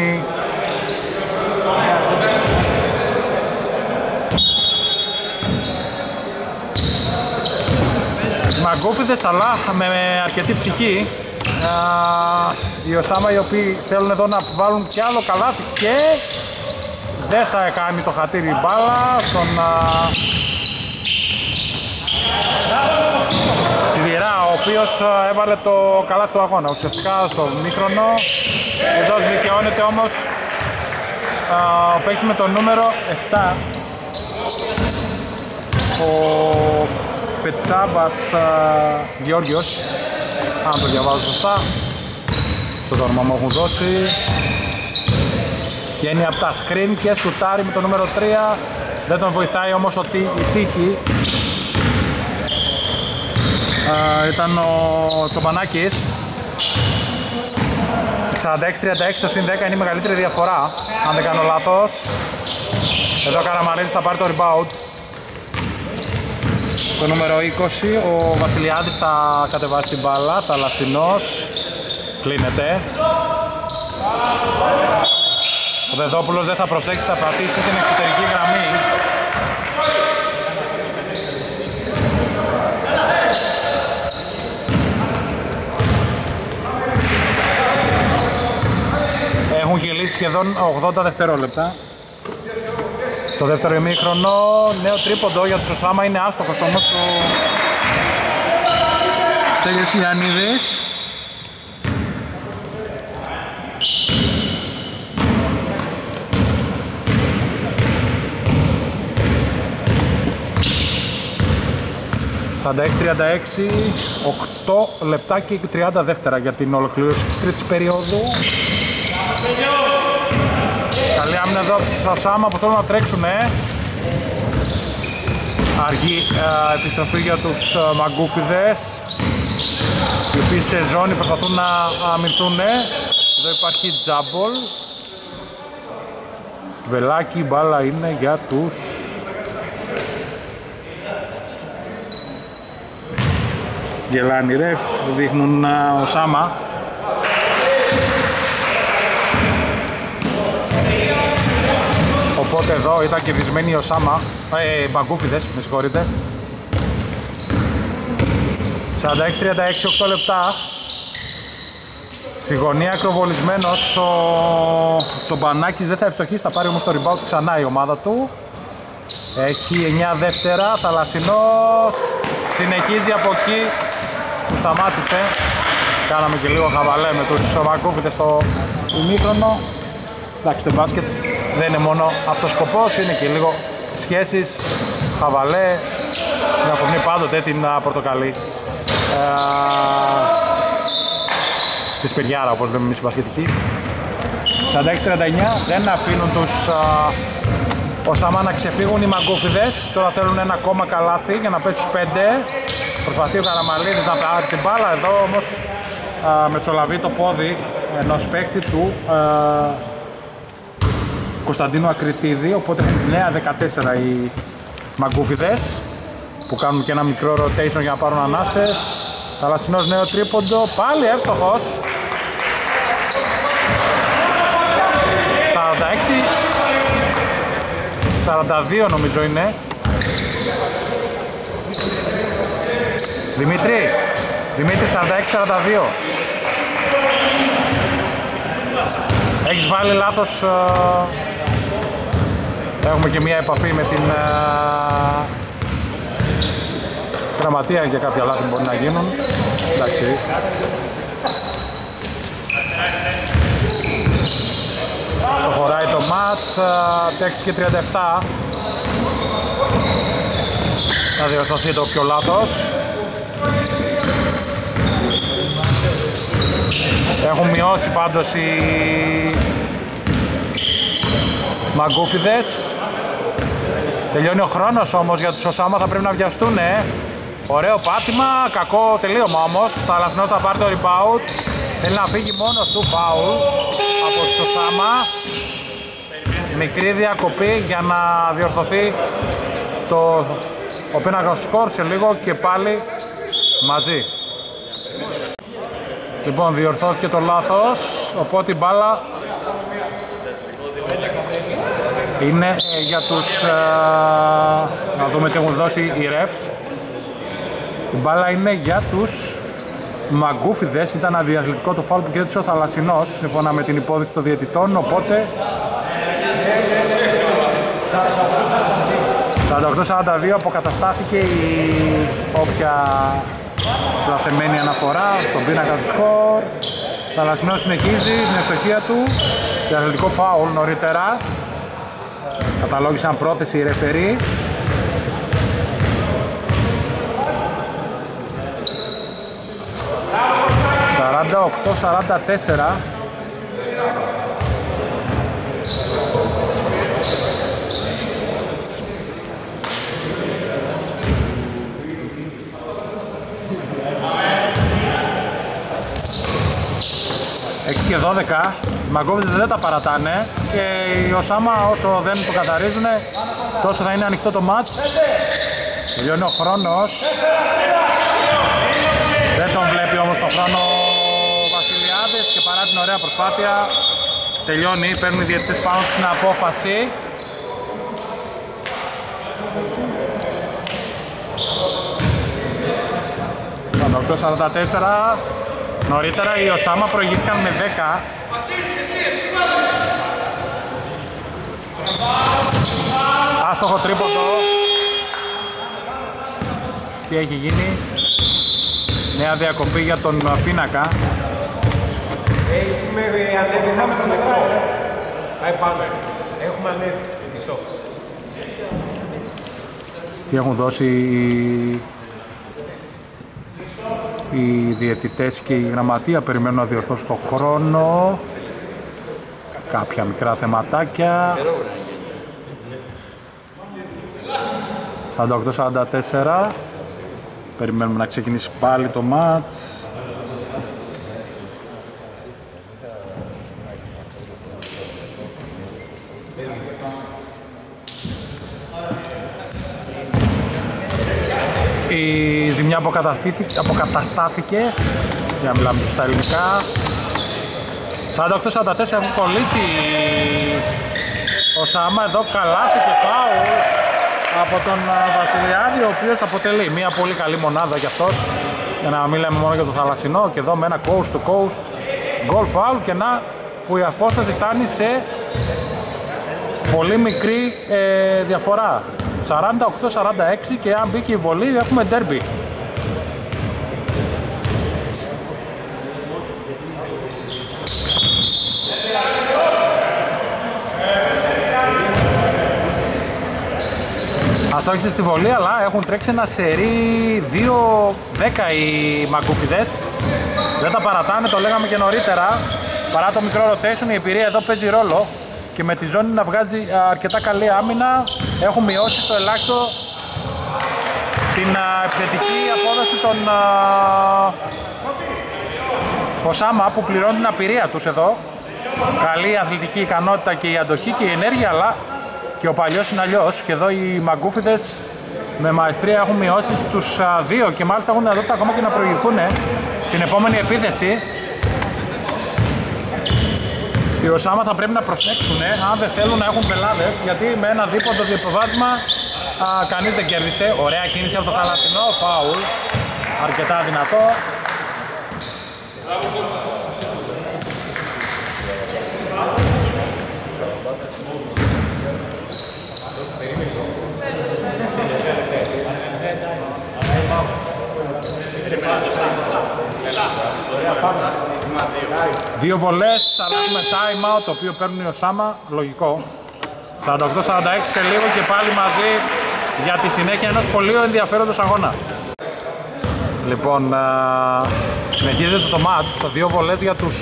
Μαγκούφιδες, αλλά με αρκετή ψυχή. Οι Οσάμα, οι οποίοι θέλουν εδώ να βάλουν κι άλλο καλάθι και δεν θα κάνει το χατήρι μπάλα στον Σιδηρά, ο οποίος έβαλε το καλάθι του αγώνα ουσιαστικά στο μήχρονο. Εδώ δικαιώνεται όμως ο παίκτης με το νούμερο 7, ο Πετσάβας Γεώργιος, αν το διαβάζω σωστά, το όνομα μου έχουν δώσει. Βγαίνει από τα screen και σουτάρει με το νούμερο 3. Δεν τον βοηθάει όμως ότι η τύχη. Ήταν ο Τσομπανάκης. 46-36, το συν 10 είναι η μεγαλύτερη διαφορά, αν δεν κάνω λάθος. Εδώ ο Καραμαρίδης θα πάρει το rebound. Το νούμερο 20, ο Βασιλιάδης θα κατεβάσει την μπάλα, Θαλασσινός, κλείνεται. Ο Δεδόπουλος δεν θα προσέξει, θα πατήσει την εξωτερική γραμμή. Έχουν γυλήσει σχεδόν 80 δευτερόλεπτα. Στο δεύτερο ημίχρονο, νέο τρίποντο για τους Οσάμα, είναι άστοχος όμως ο Στέγιος Ιλιανίδης. Σαν 6:36, 8 λεπτά και 30 δεύτερα για την ολοκλήρωση της τρίτης περίοδου. Καλή άμυνα εδώ από τους Οσάμα που θέλουν να τρέξουν. Αργή επιστροφή για τους Μαγκούφιδες, οι οποίοι σε ζώνη προσπαθούν να αμυνθούν. Εδώ υπάρχει τζάμπολ. Βελάκι, μπάλα είναι για τους Γελάνι Ρεφ, δείχνουν Οσάμα. Οπότε εδώ ήταν κερδισμένοι οι Οσάμα, οι Μπαγκούφιδες, με συγχωρείτε. 46-36, 8 λεπτά. Στη γωνία ακροβολισμένος ο Τσομπανάκης, δεν θα ευστοχίσει, θα πάρει όμως το rebound ξανά η ομάδα του. Έχει 9 δεύτερα, Θαλασσινός συνεχίζει από εκεί που σταμάτησε. Κάναμε και λίγο χαβαλέ με τους Μπαγκούφιδες στο ημίχρονο. Εντάξει, το μπάσκετ δεν είναι μόνο αυτός σκοπός, είναι και λίγο σχέσεις, χαβαλέ, να αφορμή πάντοτε την πορτοκαλί της Πυριάρα, όπως λέμε εμείς οι μπασκετικοί. 46-39, δεν αφήνουν τους Οσάμα να ξεφύγουν οι Μαγκούφιδες. Τώρα θέλουν ένα ακόμα καλάθι για να πέσει στους 5. Προσπαθεί ο Καραμαλίδης να πάρει την μπάλα, εδώ όμως μετσολαβεί το πόδι ενός παίκτη του Κωνσταντίνου Ακριτίδη, οπότε έχουν 9-14 οι Μαγκούφιδες που κάνουν και ένα μικρό rotation για να πάρουν ανάσες. Θαλασσινός νέο τρίποντο, πάλι εύστοχος. 46-42 νομίζω είναι. Δημήτρη 46-42. Έχεις βάλει λάθος. Έχουμε και μία επαφή με την γραμματεία για κάποια λάθη μπορεί να γίνουν. Εντάξει. Προχωράει το μάτς, 6:37. να διορθωθεί το πιο λάθος. Έχουν μειώσει πάντως οι μαγκούφιδες. Τελειώνει ο χρόνος όμως για τους Οσάμα, θα πρέπει να βιαστούν. Ωραίο πάτημα, κακό τελείωμα όμως. Τα Αλαθινός θα πάρει το rebound. Θέλει να φύγει μόνος του foul από τους Οσάμα. Μικρή διακοπή για να διορθωθεί ο πίνακας σκορ σε λίγο και πάλι μαζί. Λοιπόν, διορθώθηκε το λάθος, οπότε η μπάλα είναι για τους... να δούμε τι έχουν δώσει οι ρεφ. Η μπάλα είναι για τους μαγκούφιδες, ήταν αδιαθλητικό το φάουλ που κέρδισε ο Θαλασσινός, σύμφωνα με την υπόδειξη των διαιτητών, οπότε... 48-42 αποκαταστάθηκε η όποια πλαθεμένη αναφορά στον πίνακα του σκορ. Θαλασσινός συνεχίζει την ευτυχία του και αθλητικό φάουλ νωρίτερα. Καταλόγησαν πρόθεση οι ρεφεροί. Και 12, οι Μαγκόβιτες δεν τα παρατάνε και οι Οσάμα όσο δεν το καθαρίζουν τόσο θα είναι ανοιχτό το μάτς. Τελειώνει ο χρόνος, δεν τον βλέπει όμως τον χρόνο ο Βασιλιάδης και παρά την ωραία προσπάθεια τελειώνει, παίρνουν οι διαιτητές πάνω στην απόφαση. Στα 48-44. Νωρίτερα οι Οσάμα προηγήθηκαν με 10. Άστοχο τρίποντο. Τι έχει γίνει? Νέα διακοπή για τον πίνακα. Έχουμε ανέβει 1,5 λεπτό. Πάει πάμε. Έχουμε ανέβει. Μισό. Τι έχουν δώσει οι διαιτητές και η γραμματεία, περιμένουν να διορθώσουν το χρόνο. Κάποια μικρά θεματάκια. 48-44. Περιμένουμε να ξεκινήσει πάλι το μάτς. Η ζημιά αποκαταστάθηκε, για να μιλάμε στα ελληνικά. 48-44 έχουν κολλήσει ο Σάμα, εδώ καλάθι και φάουλ από τον Βασιλιάδη, ο οποίος αποτελεί μια πολύ καλή μονάδα για αυτός, για να μην λέμε μόνο για τον Θαλασσινό, και εδώ με ένα coast to coast goal foul και να που η απόσταση φτάνει σε πολύ μικρή διαφορά. 48-46 και αν μπει και η βολή έχουμε ντέρμπι. Αστόχησε στη βολή, αλλά έχουν τρέξει ένα σερί 2-10 οι μαγκούφιδες. Δεν τα παρατάνε, το λέγαμε και νωρίτερα. Παρά το μικρό rotation, η εμπειρία εδώ παίζει ρόλο και με τη ζώνη να βγάζει αρκετά καλή άμυνα. Έχουν μειώσει στο ελάχιστο την επιθετική απόδοση των Οσάμα που πληρώνει την απειρία τους εδώ. Καλή αθλητική ικανότητα και η αντοχή και η ενέργεια, αλλά και ο παλιός είναι αλλιώς. Και εδώ οι μαγκούφιδες με μαεστρία έχουν μειώσει στους δύο και μάλιστα έχουν εδώ ακόμα και να προηγηθούν στην επόμενη επίθεση. Οι Οσάμα θα πρέπει να προσέξουν αν δεν θέλουν να έχουν πελάδες, γιατί με ένα δίποτο διεποβάσμα κανείς δεν κέρδισε. Ωραία κίνηση από το Θαλασσινό, φάουλ, αρκετά δυνατό. Δύο βολές, αλλάζουμε time out, το οποίο παίρνουν οι Οσάμα, λογικό. 48-46 σε λίγο και πάλι μαζί για τη συνέχεια ενός πολύ ενδιαφέροντος αγώνα. Λοιπόν, συνεχίζεται το μάτς, δύο βολές για τους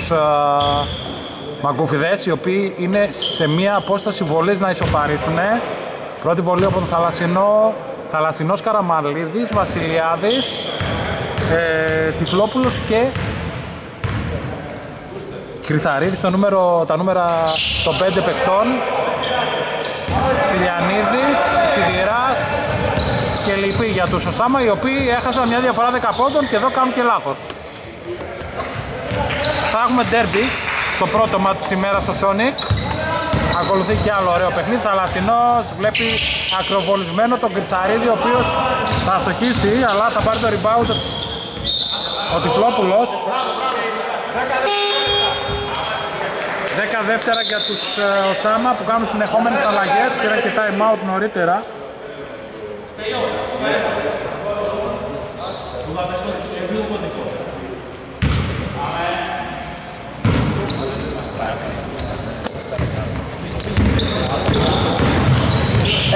Μαγκουφιδές, οι οποίοι είναι σε μία απόσταση βολής να ισοφαρίσουν. Πρώτη βολή από τον Θαλασσινό, Θαλασσινός Καραμαλίδης, Βασιλιάδης, Τυφλόπουλος και Κρυθαρίδης, τα νούμερα των 5 παικτών. Στυλιανίδης, Σιδηράς και λοιποί για τους Οσάμα, οι οποίοι έχασαν μια διαφορά 10 πόντων και εδώ κάνουν και λάθος. Θα έχουμε ντέρμπι το πρώτο μάτι της ημέρας στο Sonic. Ακολουθεί και άλλο ωραίο παιχνίδι. Θαλασσινός βλέπει ακροβολισμένο τον Κρυθαρίδη, ο οποίος θα αστοχίσει, αλλά θα πάρει το rebound ο Τυφλόπουλος. 10 δεύτερα για τους Οσάμα που κάνουν συνεχόμενες αλλαγές. Πήραν και time out νωρίτερα.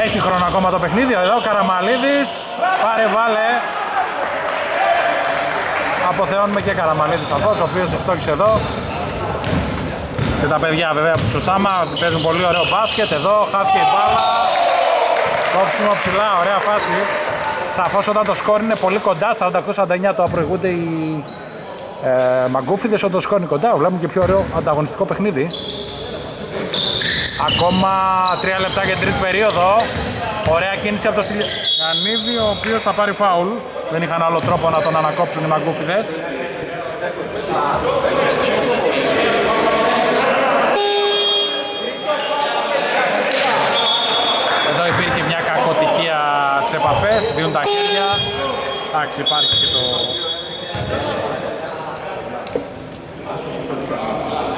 Έχει χρόνο ακόμα το παιχνίδι. Εδώ ο Καραμαλίδης. Πάρε βάλε. Αποθεώνουμε και Καραμαλίδης αυτός, ο οποίος ευστόχησε εδώ. Και τα παιδιά βέβαια από τους Οσάμα παίζουν πολύ ωραίο μπάσκετ. Εδώ χάθηκε η μπάλα. Κόψιμο ψηλά, ωραία φάση. Σαφώς όταν το σκόρ είναι πολύ κοντά, 48-49 το προηγούνται οι Μαγκούφιδες. Όταν το σκόρ είναι κοντά, βλέπουμε και πιο ωραίο ανταγωνιστικό παιχνίδι. Ακόμα 3 λεπτά για την τρίτη περίοδο. Ωραία κίνηση από τον Στυλιανίδη, ο οποίος θα πάρει φάουλ. Δεν είχαν άλλο τρόπο να τον ανακόψουν οι Μαγκούφιδες. Σε επαφές, δίνουν τα χέρια. Εντάξει, υπάρχει και το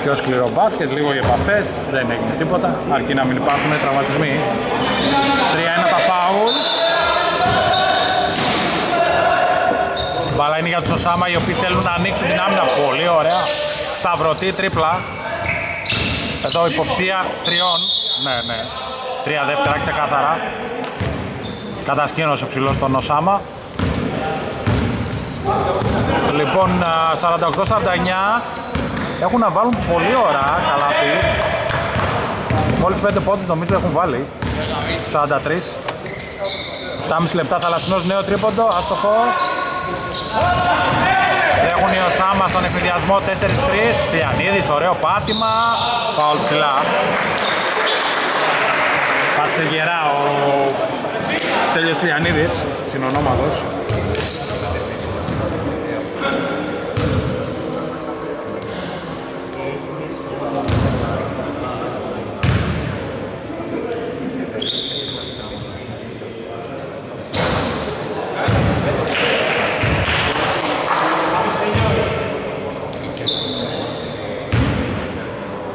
πιο σκληρό μπάσκετ, λίγο οι επαφές, δεν έγινε τίποτα, αρκεί να μην υπάρχουν τραυματισμοί. 3-1 τα φάουλ. Μπάλα είναι για τους Οσάμα, οι οποίοι θέλουν να ανοίξουν την άμυνα. Πολύ ωραία, σταυρωτή τρίπλα. Εδώ υποψία τριών, ναι, 3 δεύτερα ξεκάθαρα. Κατασκήνωσε ψηλός τον Οσάμα. Λοιπόν, 48-49. Έχουν να βάλουν πολύ ώρα καλάθι. Μόλις 5 πόντους νομίζω έχουν βάλει. 43. 7,5 λεπτά. Θαλασσινός νέο τρίποντο. Άστοχο. Έχουν οι Οσάμα στον εφηδιασμό 4-3. Στυλιανίδης, ωραίο πάτημα. Φάουλ ψηλά. Πάτσε γερά Στέλιος Στυλιανίδης, συνονόματος.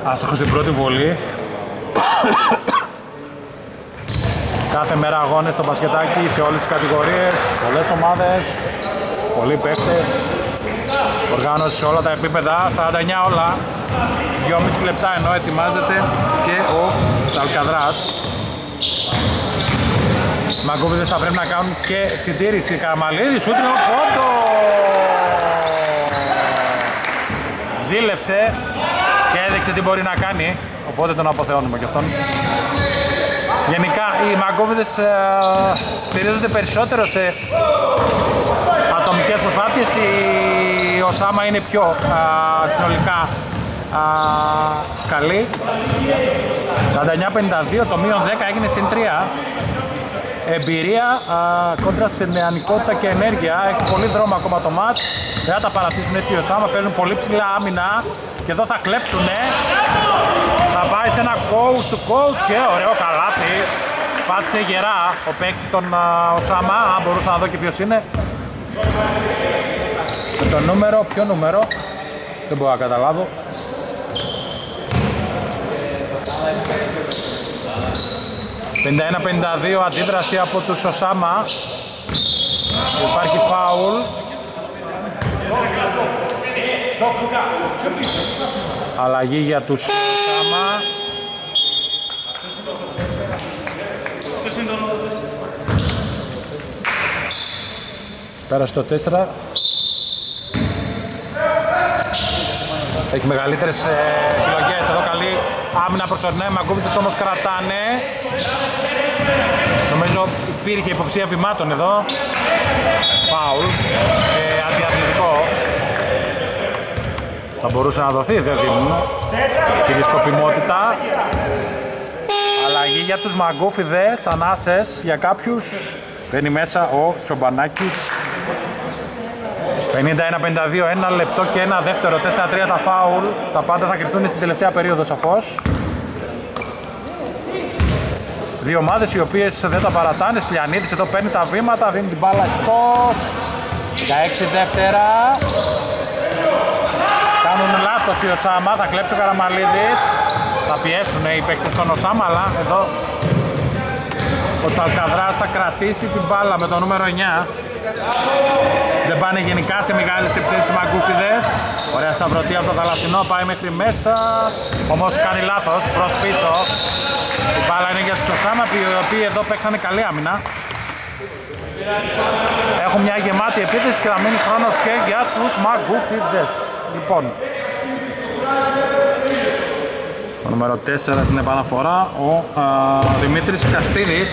Άστοχος στην πρώτη βολή. Κάθε μέρα αγώνες στο μπασκετάκι, σε όλες τις κατηγορίες, πολλές ομάδες, πολλοί παίκτες, οργάνωση σε όλα τα επίπεδα, 49 όλα, 2,5 λεπτά ενώ ετοιμάζεται και ο Αλκαδράς. Μαγκούβιδες θα πρέπει να κάνουν και συντήρηση. Καραμαλίδης, ούτρινο πόντο! Ζήλεψε και έδειξε τι μπορεί να κάνει, οπότε τον αποθεώνουμε και αυτόν. Γενικά οι Μαγκούβιδες στηρίζονται περισσότερο σε ατομικές προσπάθειες. Η Οσάμα είναι πιο συνολικά καλή. 49-52, το μείον 10 έγινε συν 3. Εμπειρία κόντρα σε νεανικότητα και ενέργεια. Έχει πολύ δρόμο ακόμα το μάτς. Δεν θα τα παρατήσουν έτσι οι Οσάμα, παίζουν πολύ ψηλά άμυνα και εδώ θα κλέψουνε. Θα πάει σε ένα coast to coast και ωραίο καλάθι. Πάτησε γερά ο παίκτης των Οσάμα. Αν μπορούσα να δω και ποιος είναι. Με το νούμερο, ποιο νούμερο, δεν μπορώ να καταλάβω. (51-52) αντίδραση από τους Οσάμα. Υπάρχει φάουλ. Αλλαγή για τους Οσάμα. Πέρασε το 4. Έχει μεγαλύτερες επιλογές εδώ, καλή άμυνα προς τον Νέμα, Γκούμπιτς όμως κρατάνε. Νομίζω υπήρχε υποψία βημάτων εδώ. Φάουλ και αντιαθλητικό. Θα μπορούσε να δοθεί, δεν δίνουν τη σκοπιμότητα. Αλλαγή για τους μαγκόφιδες, ανάσες για κάποιους. Μπαίνει μέσα ο Τσομπανάκης. 51-52, ένα λεπτό και ένα δεύτερο, 4-3 τα φάουλ. Τα πάντα θα κρυφτούν στην τελευταία περίοδο σαφώς. Δύο ομάδες οι οποίες δεν τα παρατάνε. Στυλιανίδης εδώ παίρνει τα βήματα, δίνει την μπάλα εκτός. 16 δεύτερα. Κάνουν λάθος η Οσάμα, θα κλέψει ο Καραμαλίδης. Θα πιέσουν οι παίκτες στον Οσάμα, αλλά εδώ ο Τσαλκαδράς θα κρατήσει την μπάλα με το νούμερο 9. Δεν πάνε γενικά σε μεγάλες επιθέσεις μαγκούφιδες. Ωραία σταυρωτή από το Γαλαθινό, πάει μέχρι μέσα. Όμως κάνει λάθος προς πίσω. Η μπάλα είναι για τους Οσάμα, οι οποίοι εδώ παίξανε καλή άμυνα. Έχουν μια γεμάτη επίθεση και θα μείνει χρόνος και για τους μαγκούφιδες. Λοιπόν, το νούμερο 4 την επαναφορά, ο Δημήτρης Καστίδης.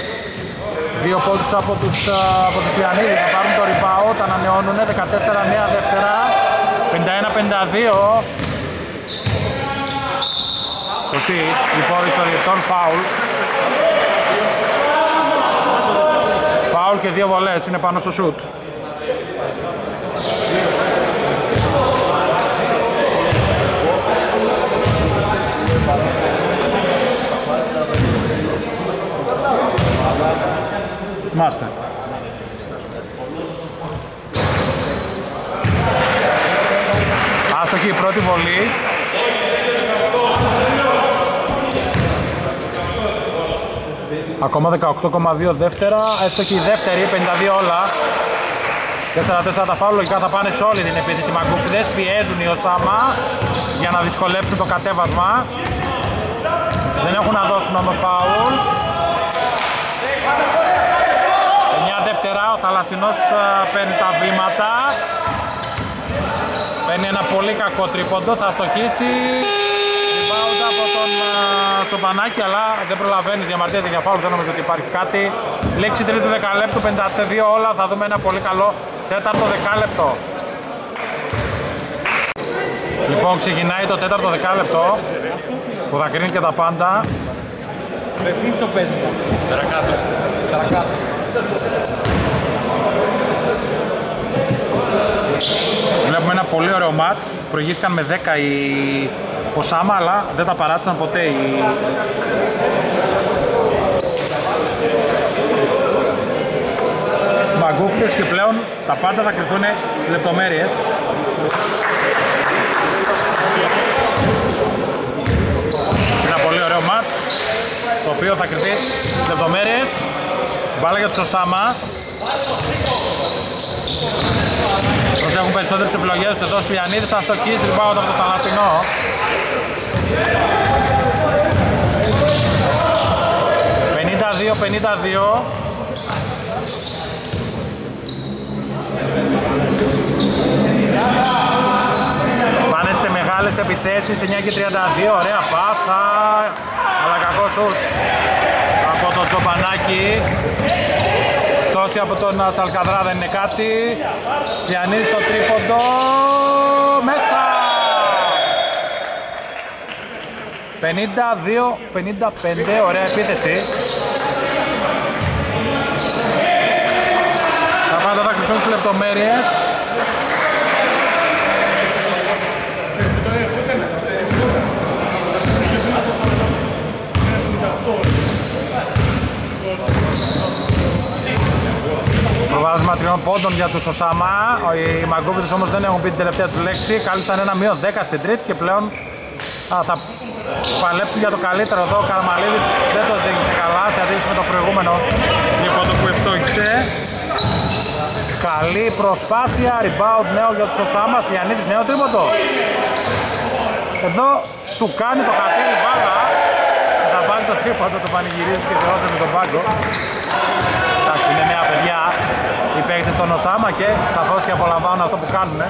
Δύο πόντους από τους Λιανίδη, θα πάρουν το ριπάο, τα ανανεώνουν, 14 νέα δεύτερα, 51-52. Σωστή, η φόρη των Λιεπτών, φάουλ. Φάουλ και δύο βολές, είναι πάνω στο σουτ. Μάστε. Άστοχη η πρώτη βολή. Ακόμα 18,2 δεύτερα. Άστοχη η δεύτερη, 52 όλα. 4-4 τα φάουλ, λογικά θα πάνε σε όλη την επίθεση μαγκούφιδες. Πιέζουν οι Οσάμα για να δυσκολέψουν το κατέβασμα. Δεν έχουν να δώσουν όμως φάουλ. 9 δεύτερα, ο Θαλασσινός παίρνει τα βήματα. Παίρνει ένα πολύ κακό τρίποντο, θα στοχίσει. Rebound από τον Τσομπανάκη, αλλά δεν προλαβαίνει, διαμαρτύρεται για φάουλ, δεν νομίζω ότι υπάρχει κάτι. Λήξη τρίτου δεκαλέπτου, 52 όλα, θα δούμε ένα πολύ καλό τέταρτο δεκάλεπτο. Λοιπόν, ξεκινάει το τέταρτο δεκάλεπτο που θα κρίνει και τα πάντα. Επίσης το παίζει. Τερακάτος. Τερακάτος. Βλέπουμε ένα πολύ ωραίο μάτς. Προηγήθηκαν με 10 οι Οσάμα, αλλά δεν τα παράτησαν ποτέ οι... Μαγκούφτες και πλέον τα πάντα θα κρυφθούν λεπτομέρειες. Ένα πολύ ωραίο μάτς, το οποίο θα κρυφθεί λεπτομέρειες. Μπάλα για τους Οσάμα. Προσέχουν περισσότερες επιλογές εδώ στη Λιανίδη, θα στοχίσει rebound από το Θαλασσινό. Πάνε σε μεγάλες επιθέσεις, 9 και 32, ωραία πάσα, αλλά κακό σουτ από τον Τσομπανάκη. Τόση από τον Σαλκαδρά δεν είναι κάτι. Λιανίδης στο τρίποντο, μέσα! 52-55, ωραία επίθεση. Θα πάμε τώρα κρυφτούν στις λεπτομέρειες. Προβάδισμα τριών πόντων για τους Οσάμα. Οι Μαγκούβιτες όμως δεν έχουν πει την τελευταία τους λέξη. Κάλυψαν ένα μείον 10 στην τρίτη και πλέον θα παλέψουν για το καλύτερο. Εδώ ο Καραμαλίδης δεν το δείχνει καλά σε αντίθεση με το προηγούμενο τρίποντο που ευστόχησε. Καλή προσπάθεια, rebound νέο για τους Οσάμα. Στυλιανίδης νέο τρίποντο. Εδώ του κάνει το χατήρι μπάλα. Θα πάρει το τρίποντο, το πανηγυρίζει και θεώσε με τον πάγκο. Εντάξει, είναι νέα παιδιά. Οι παίκτες στον Οσάμα και σαφώς και απολαμβάνουν αυτό που κάνουν.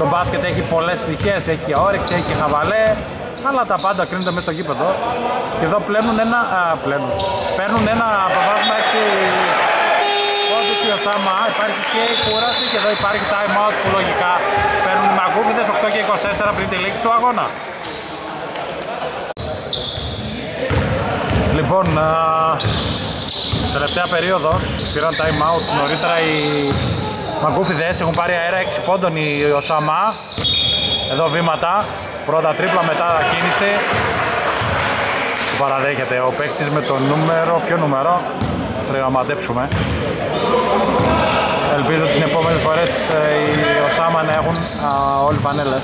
Το μπάσκετ έχει πολλές στοιχές, έχει όρεξη, έχει χαβαλέ, αλλά τα πάντα κρίνονται μέσα στο γήπεδο. Και εδώ παίρνουν ένα προβάδισμα 6 πόντους οι Οσάμα. Υπάρχει και η κούραση και εδώ υπάρχει time out που λογικά παίρνουν με ακούγητες 8 και 24 πριν τη λήξη του αγώνα. Λοιπόν, τελευταία περίοδο πήραν time out νωρίτερα οι Μαγκούφιδες, έχουν πάρει αέρα 6 πόντων οι Οσάμα. Εδώ βήματα, πρώτα τρίπλα, μετά κίνηση. Παραδέχεται ο παίκτης με το νούμερο, ποιο νούμερο, πρέπει να μαντέψουμε. Ελπίζω την επόμενη φορές οι Οσάμα να έχουν όλοι πανέλες.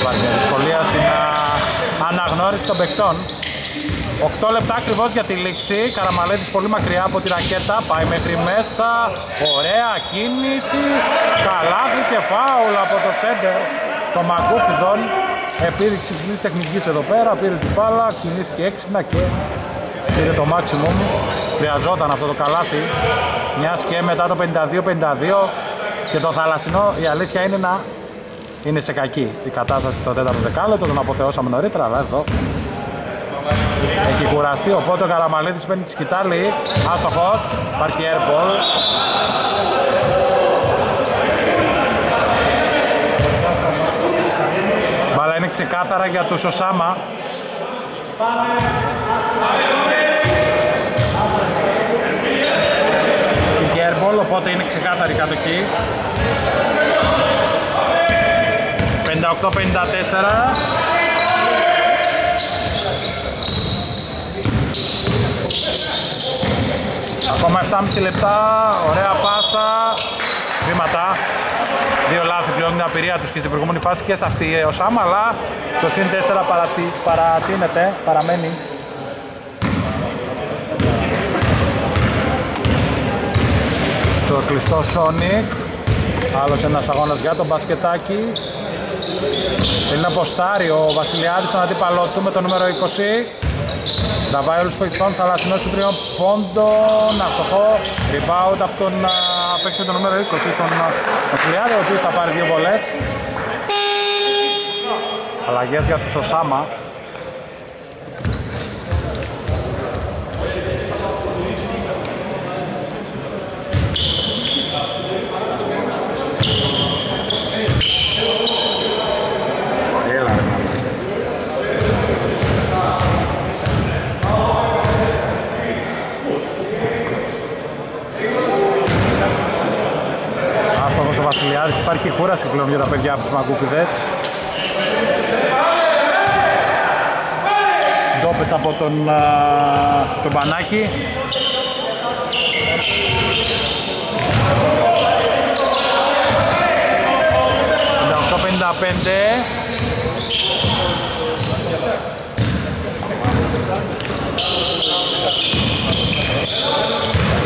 Υπάρχει δυσκολία στην αναγνώριση των παικτών. 8 λεπτά ακριβώς για τη λήξη. Καραμαλέτης πολύ μακριά από τη ρακέτα, πάει μέχρι μέσα. Ωραία κίνηση, καλάθι και φάουλ από το σέντερ των Μαγκούφιδων. Επίδειξη της τεχνικής εδώ πέρα, πήρε την μπάλα, κινήθηκε έξυπνα και πήρε το maximum. Χρειαζόταν αυτό το καλάθι, μιας και μετά το 52-52 και το θαλασσινό, η αλήθεια είναι να είναι σε κακή η κατάσταση στο 4ο δεκάλεπτο. Τον αποθεώσαμε νωρίτερα, αλλά εδώ έχει κουραστεί, οπότε ο Καραμαλέτης παίρνει τη σκυτάλη, άστοχος, υπάρχει airball. Μπάλα είναι ξεκάθαρα για τους Οσάμα. Υπάρχει airball, οπότε είναι ξεκάθαρη κατοχή. 58-54. Ακόμα 7,5 λεπτά, ωραία πάσα, βήματα, δύο λάθη πληρώνουν την απειρία τους και στην προηγούμενη φάση και σε αυτή η Οσάμα, αλλά το συν 4 παρατείνεται, παραμένει. Στο κλειστό Sonic, άλλος ένας αγώνας για τον μπασκετάκι. Θέλει να ποστάρει ο Βασιλιάδης στον αντίπαλό του με το νούμερο 20. Τα βάει όλους παιχτών, θαλασσινός του 3 πόντων, αστοχό, rebound από τον παίκτη με το νούμερο 20, τον Βασιλιάδη, ο οποίος θα πάρει δύο βολές. Αλλαγές για τους Οσάμα. Βασιλιάδης, υπάρχει κούραση πλέον για τα παιδιά από τους Μαγκούφιδες. Ντόπες από τον Τσομπανάκη.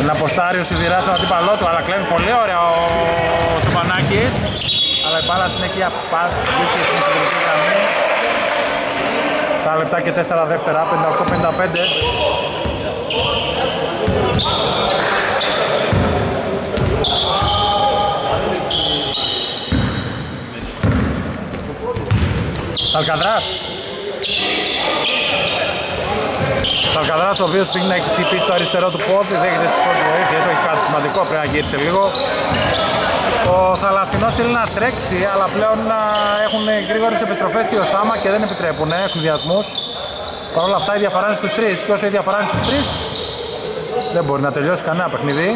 Να ποστάρει ο Σιδηράς στον αντίπαλό του, αλλά κλέβει πολύ ωραία ο Τσουπανάκης. Αλλά η μπάλα συνέχεια πάση βγήκε στην συντηρητική γραμμή. 7 λεπτά και 4 δεύτερα, 58-55. Αλκαδράς. Αλκαδράς, ο οποίος πήγε να έχει χτυπήσει στο αριστερό του πόδι, δέχεται τις πρώτες βοήθειες, όχι κάτι σημαντικό, πρέπει να γύρισε λίγο. Ο Θαλασσινός θέλει να τρέξει, αλλά πλέον έχουν γρήγορες επιστροφές οι Οσάμα και δεν επιτρέπουν ευνηδιασμούς. Παρ' όλα αυτά η διαφορά είναι στους 3 και όσο η διαφορά είναι στους 3 δεν μπορεί να τελειώσει κανένα παιχνίδι.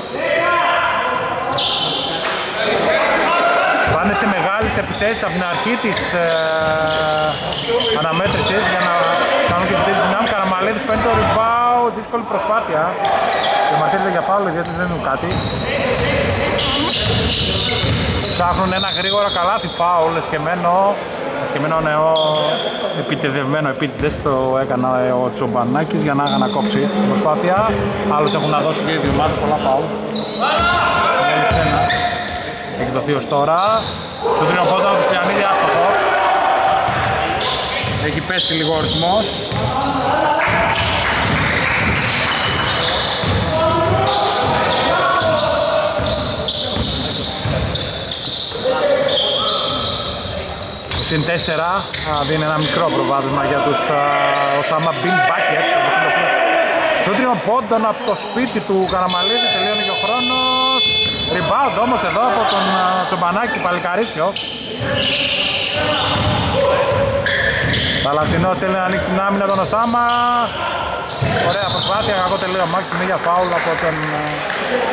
Πάνε σε μεγάλες επιθέσεις από την αρχή της αναμέτρησης για να κάνουν και τις δυνάμεις. Καραμαλέτης παίρνει το rebound, δύσκολη προσπάθεια. Και μαρτύρεται για φάουλ, γιατί δεν είναι κάτι. Ψάχνουν ένα γρήγορο καλάθι φάουλ, εσκεμμένο νεό, επιτεδευμένο, επίτηδες το έκανε ο Τσομπανάκης για να ανακόψει την προσπάθεια. Άλλως έχουν να δώσουν και οι δημιουργάτες πολλά φάουλ. Έχει το θείος τώρα, στο τρίτο πόντο του Στυλιανίδη, άστοχο. Έχει πέσει λίγο ο ρυθμός. συν 4 δίνει ένα μικρό προβάδισμα για τους Osama Bin Bucket. Στο τρίτο πόντον από το σπίτι του Καραμαλίδη, τελειώνει και ο χρόνος. Rebound όμως εδώ από τον Τσομπανάκη Παλικαρίτσιο. Θαλασσινός θέλει να ανοίξει την άμυνα τον Osama. Ωραία προσπάθεια, κακό τελείωμα, είναι για φάουλ από τον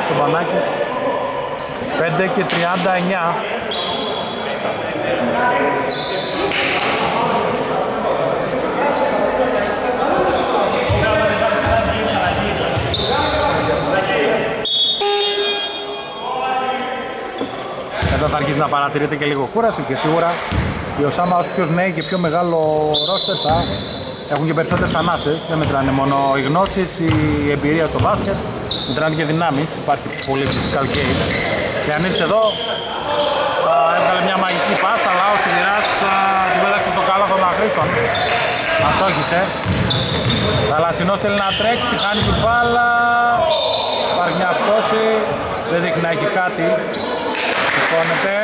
Τσομπανάκη. 5 και 39. Εδώ θα αρχίσει να παρατηρείται και λίγο κούραση και σίγουρα οι Osama ως πιο νέοι και πιο μεγάλο ρόστερ θα έχουν και περισσότερες ανάσες. Δεν μετράνε μόνο οι γνώσεις, η εμπειρία στο μπάσκετ, μετράνε και δυνάμεις. Υπάρχει πολύ physical game. Και αν ήρθε εδώ έβγαλε μια μαγική πάσα, αλλά ο Σιδηράς την πέταξε στο κάλαθο των Αχρήστων. Αστόχησε. Θαλασσινός θέλει να τρέξει, χάνει την μπάλα. Υπάρχει μια πτώση, δεν δείχνει να έχει κάτι. Σηκώνεται.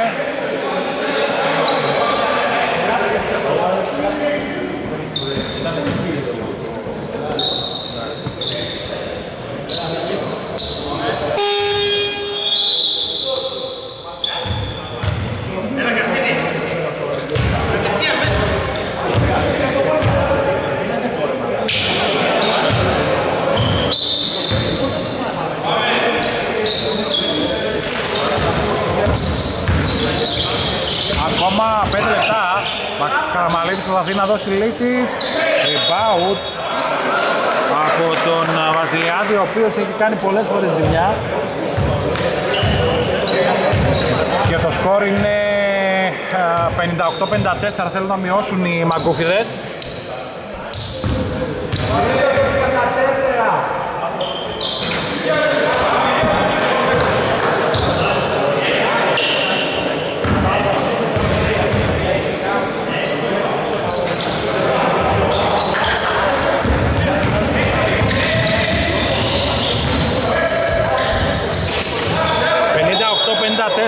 Ακόμα 5 λεπτά. Καραμαλίδης προσπαθεί να δώσει λύσεις. Rebound από τον Βασιλιάδη, ο οποίος έχει κάνει πολλές φορές ζημιά. Και το σκορ είναι 58-54. Θέλουν να μειώσουν οι Μαγκούφιδες. Δεν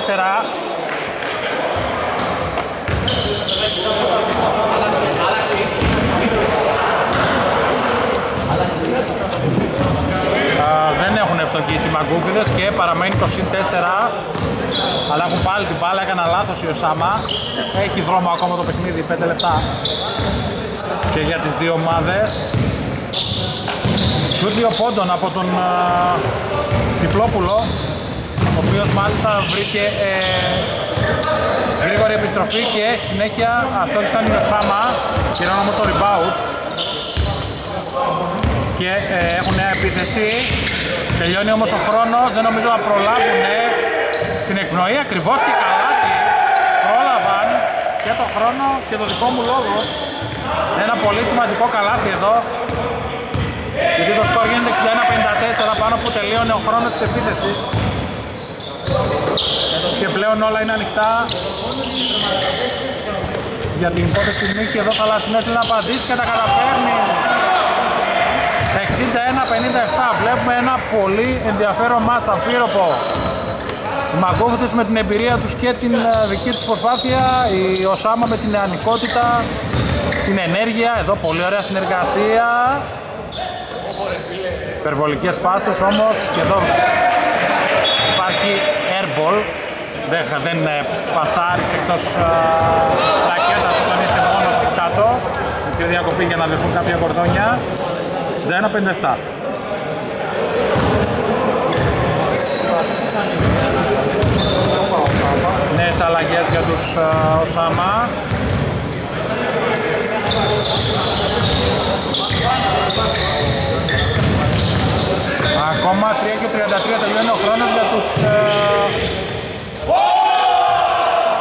έχουν ευστοχίσει οι Μαγκούφιδες και παραμένει το συν 4, αλλά έχουν πάλι την μπάλα. Έκανα λάθος η Osama. Έχει δρόμο ακόμα το παιχνίδι, 5 λεπτά και για τις δύο ομάδες. Σου 2 πόντων από τον Τυπλόπουλο, ο οποίος μάλιστα βρήκε γρήγορη επιστροφή και συνέχεια αστόχησαν οι Osama, πήραν όμως το rebound και έχουν νέα επίθεση. Τελειώνει όμως ο χρόνος, δεν νομίζω να προλάβουν στην εκπνοή ακριβώς και καλά. Πρόλαβαν και το χρόνο και το δικό μου λόγο. Ένα πολύ σημαντικό καλάθι εδώ, γιατί το σκορ γίνεται 61-54 πάνω που τελείωνε ο χρόνος της επίθεσης. Και πλέον όλα είναι ανοιχτά για την πρώτη στιγμή και εδώ Θαλασσινός θέλει να απαντήσει και τα καταφέρνει. 61-57. Βλέπουμε ένα πολύ ενδιαφέρον μάτσα, αμφίροπο. Οι Μαγκούφιδες με την εμπειρία τους και την δική τους προσπάθεια, η Osama με την νεανικότητα, την ενέργεια. Εδώ πολύ ωραία συνεργασία, υπερβολικές πάσες όμως και εδώ υπάρχει airball. Δεν πασάρεις εκτός ρακέτας όταν είσαι μόνος και κάτω. Μικρή διακοπή για να δεχτούν κάποια κορδόνια. 61-57. Νέες αλλαγές για τους Osama. Ακόμα 3 και 33 τελειώνει ο χρόνος για τους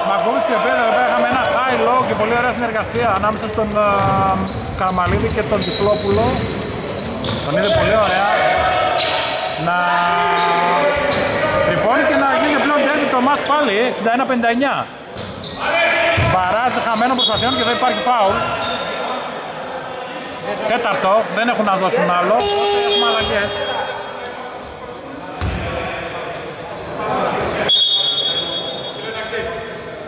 Μαγκούφιδες, οι οποίοι εδώ είχαμε ένα high low και πολύ ωραία συνεργασία ανάμεσα στον Καραμαλίδη και τον Τυφλόπουλο. Τον είδε πολύ ωραία να τρυπώνει και να γίνει πλέον τέτοιο το μάτς πάλι. 61-59. Παράζει χαμένων προσπαθειών και δεν υπάρχει φάουλ. Τέταρτο, δεν έχουν να δώσουν άλλο, οπότε έχουμε αλλαγές.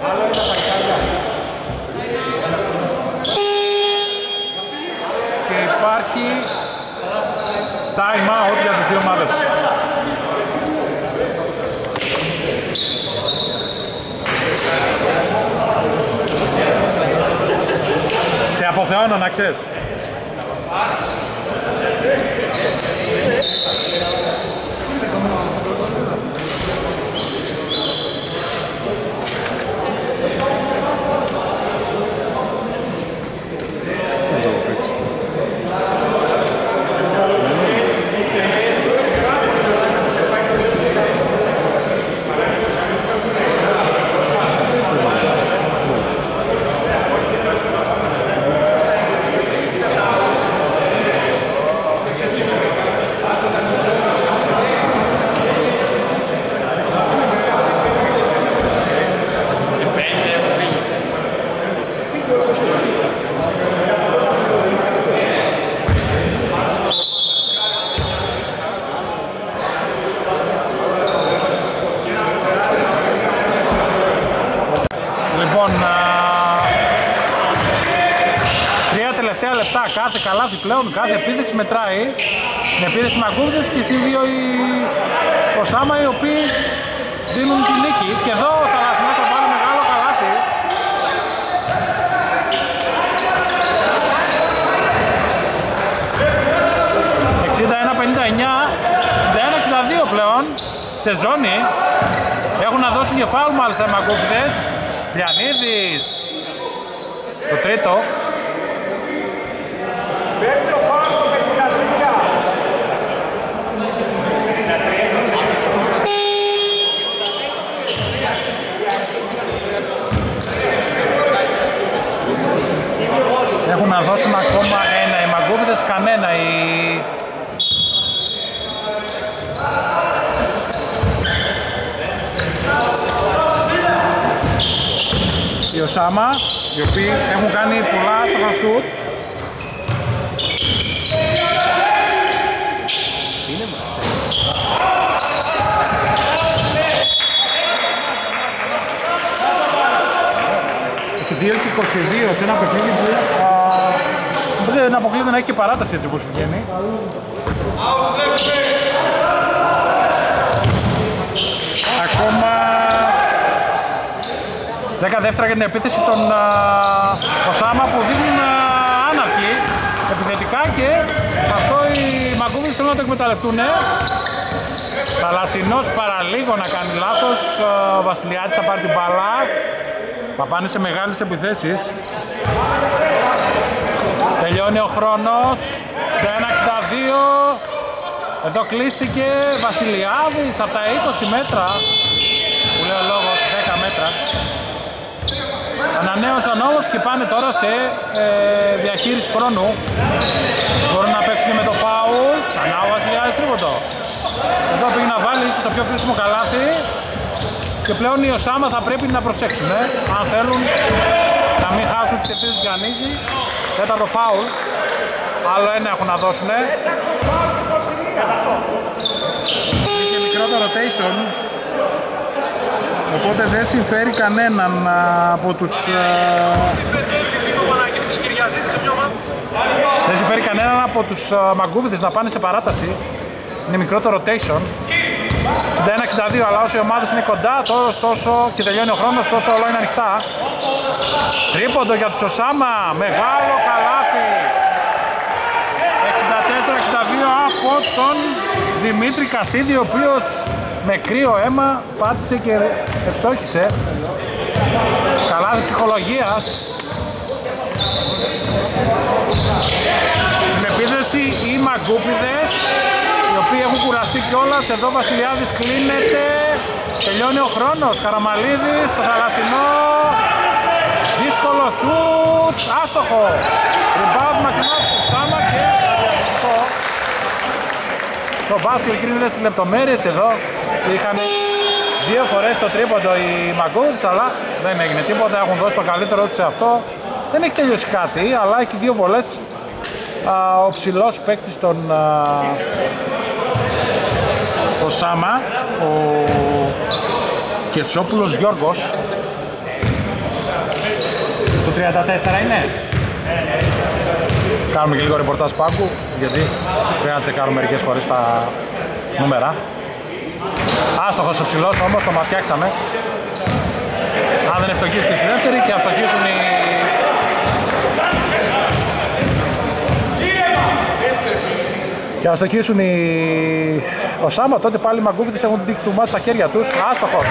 Άλλο είναι τα παγιτάρια. Τζάνο, να ξέρεις. Κάθε καλάθι πλέον, κάθε επίθεση μετράει. Την επίθεση Μαγκούρδης και οι δύο ο Σάμα, οι οποίοι δίνουν τη νίκη. Και εδώ ο Θαλασσινός θα πάρει μεγάλο καλάθι. Yeah. 61-59, 61-62 πλέον σε ζώνη. Έχουν να δώσουν και φάουλ μάλιστα οι Μαγκούρδες. Λιανίδης, το τρίτο. Έχουν να δώσουν ακόμα ένα, οι Μαγκούβιδες κανένα, οι Οσάμα, οι οποίοι έχουν κάνει πολλά στο σουτ. Έχει 2 και 22 σε ένα παιχνίδι που δεν αποκλείται να έχει και παράταση έτσι όπως πηγαίνει. Ακόμα 10 δεύτερα για την επίθεση των Οσάμα που δίνουν άναρχη επιθετικά και αυτό οι Μαγκούβιδες θέλουν να το εκμεταλλευτούν. Θαλασσινός παραλίγο να κάνει λάθος, ο Βασιλιάτης θα πάρει την μπάλα. Θα πάνε σε μεγάλες επιθέσεις. Τελειώνει ο χρόνος. 1-62. Εδώ κλείστηκε Βασιλιάδης από τα 20 μέτρα. Που λέει ο λόγος 10 μέτρα. Ανανέωσαν όμως και πάνε τώρα σε διαχείριση χρόνου. Μπορούν να παίξουν με το φάουλ. Ξανά ο Βασιλιάδης τρίποντο. Εδώ πήγε να βάλει ίσως το πιο κρίσιμο καλάθι. Και πλέον οι Οσάμα θα πρέπει να προσέξουν, αν θέλουν να μην χάσουν τις επίθεσεις για νίκη. Τέταρτο φάουλ, άλλο ένα έχουν να δώσουν. Είναι και μικρό το rotation, οπότε δεν συμφέρει κανέναν από τους... Δεν συμφέρει κανέναν από τους Μαγκούβιδες να πάνε σε παράταση. Είναι μικρό το rotation. 61-62, αλλά όσο οι ομάδες είναι κοντά, τόσο και τελειώνει ο χρόνος, τόσο όλα είναι ανοιχτά. Τρίποντο για τους Οσάμα, μεγάλο καλάθι. 64-62 από τον Δημήτρη Καστίδη, ο οποίος με κρύο αίμα πάτησε και ευστόχησε. Καλάθι ψυχολογίας. Στην επίθεση οι Μαγκούρδες, οι οποίοι έχουν κουραστεί κιόλας. Εδώ Βασιλιάδης κλείνεται, τελειώνει ο χρόνος. Καραμαλίδης, το Θαλασσινό, δύσκολο σουτ, άστοχο. Rebound Μακινάς, Σάμα και Αδιαστικό. Το μπάσκετ κρίνεται στις λεπτομέρειες εδώ. Είχαν δύο φορές το τρίποντο οι Μαγκούδες, αλλά δεν έγινε τίποτα. Έχουν δώσει το καλύτερό τους σε αυτό. Δεν έχει τελειώσει κάτι, αλλά έχει δύο βολές. Ο ψηλός παίκτης των Οσάμα, ο Κεσόπουλος Γιώργος. Το 34 είναι. Κάνουμε και λίγο ρεπορτάζ πάγκου, γιατί πρέπει να τσεκάρουμε μερικές φορές τα νούμερα. Άστοχος ο ψηλός όμως, το ματιάξαμε. Αν δεν ευστοχίσει και στη δεύτερη και αυστοχίσουν οι Και να στοχίσουν ο Σάμα, τότε πάλι οι Μαγκούβιτες έχουν την τύχη του μάτς στα χέρια τους. Άστοχος.